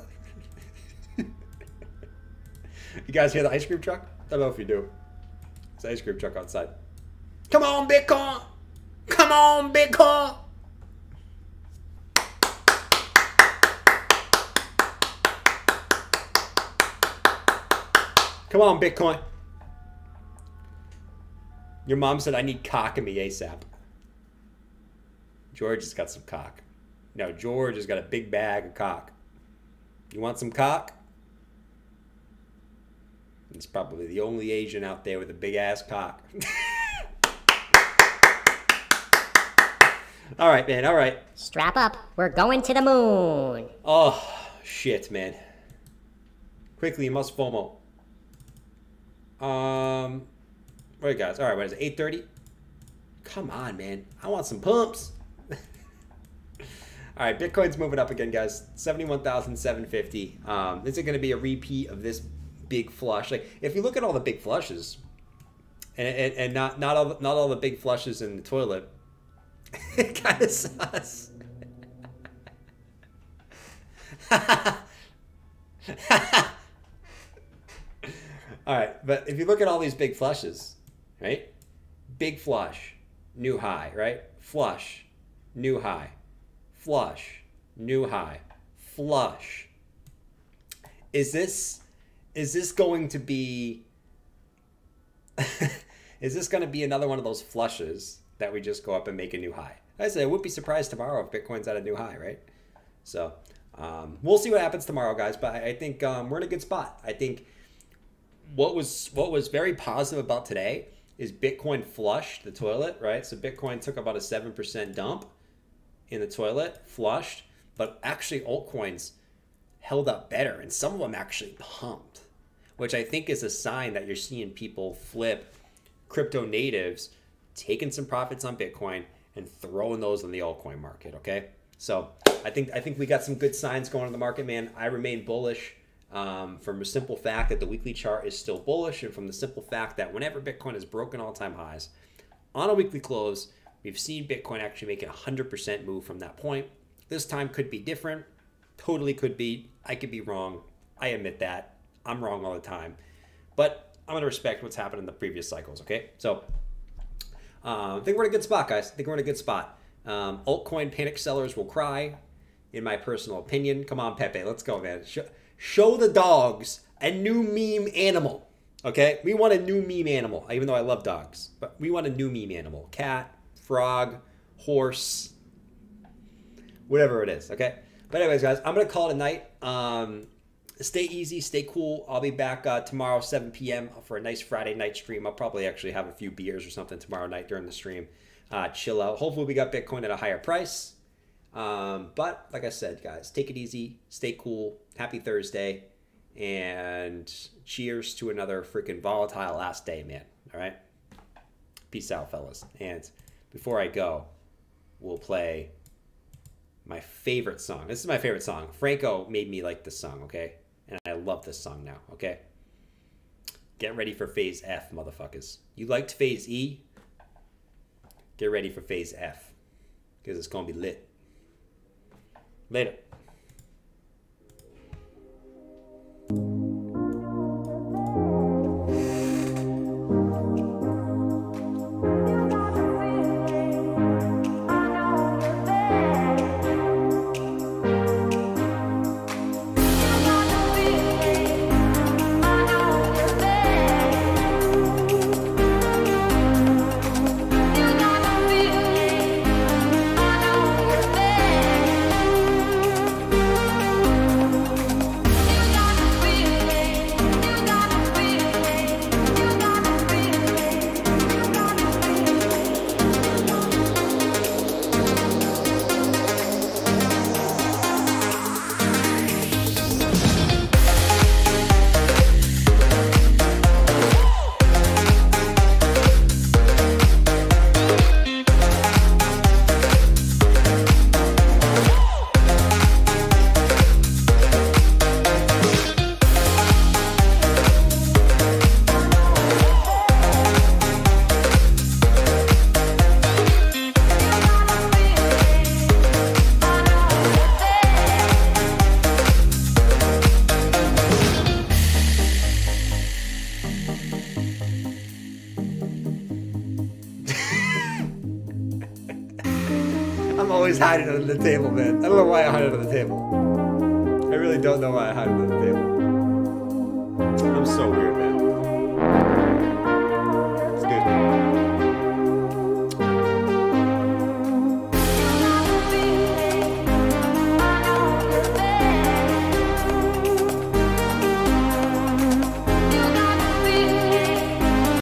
You guys hear the ice cream truck? I don't know if you do. It's an ice cream truck outside. Come on, Bitcoin! Come on, Bitcoin! Come on, Bitcoin! Your mom said I need cock in me ASAP. George has got some cock. Now, George has got a big bag of cock. You want some cock? It's probably the only Asian out there with a big-ass cock. All right, man, all right. Strap up. We're going to the moon. Oh, shit, man. Quickly, you must FOMO. Um, where are you guys? All right, what is it, eight thirty? Come on, man. I want some pumps. All right, Bitcoin's moving up again, guys. seventy-one thousand seven hundred fifty. Um, this is going to be a repeat of this big flush. Like, if you look at all the big flushes, and and, and not not all not all the big flushes in the toilet, it kind of sus. All right, but if you look at all these big flushes, right? Big flush, new high, right? Flush, new high. Flush, new high, flush. Is this is this going to be is this going to be another one of those flushes that we just go up and make a new high? I said I wouldn't be surprised tomorrow if Bitcoin's at a new high, right? So um, we'll see what happens tomorrow, guys. But I think um, we're in a good spot. I think what was what was very positive about today is Bitcoin flushed the toilet, right? So Bitcoin took about a seven percent dump in the toilet, flushed, but actually altcoins held up better, and some of them actually pumped, which I think is a sign that you're seeing people flip, crypto natives taking some profits on Bitcoin and throwing those in the altcoin market. Okay, so I think I think we got some good signs going on in the market, man. I remain bullish um, from the simple fact that the weekly chart is still bullish, and from the simple fact that whenever Bitcoin has broken all-time highs on a weekly close, we've seen Bitcoin actually make a one hundred percent move from that point. This time could be different. Totally could be. I could be wrong. I admit that. I'm wrong all the time. But I'm going to respect what's happened in the previous cycles, okay? So uh, I think we're in a good spot, guys. I think we're in a good spot. Um, altcoin panic sellers will cry, in my personal opinion. Come on, Pepe. Let's go, man. Show, show the dogs a new meme animal, okay? We want a new meme animal, even though I love dogs. But we want a new meme animal. Cat, frog, horse, whatever it is, okay? But anyways, guys, I'm going to call it a night. Um, stay easy, stay cool. I'll be back uh, tomorrow, seven p m for a nice Friday night stream. I'll probably actually have a few beers or something tomorrow night during the stream. Uh, chill out. Hopefully we got Bitcoin at a higher price. Um, but like I said, guys, take it easy, stay cool. Happy Thursday, and cheers to another freaking volatile last day, man. All right? Peace out, fellas. And before I go, we'll play my favorite song. This is my favorite song. Franco made me like this song, okay? And I love this song now, okay? Get ready for phase F, motherfuckers. You liked phase E? Get ready for phase F, because it's going to be lit. Later. Hide it under the table, man. I don't know why I hide it under the table. I really don't know why I hide it under the table. I'm so weird, man.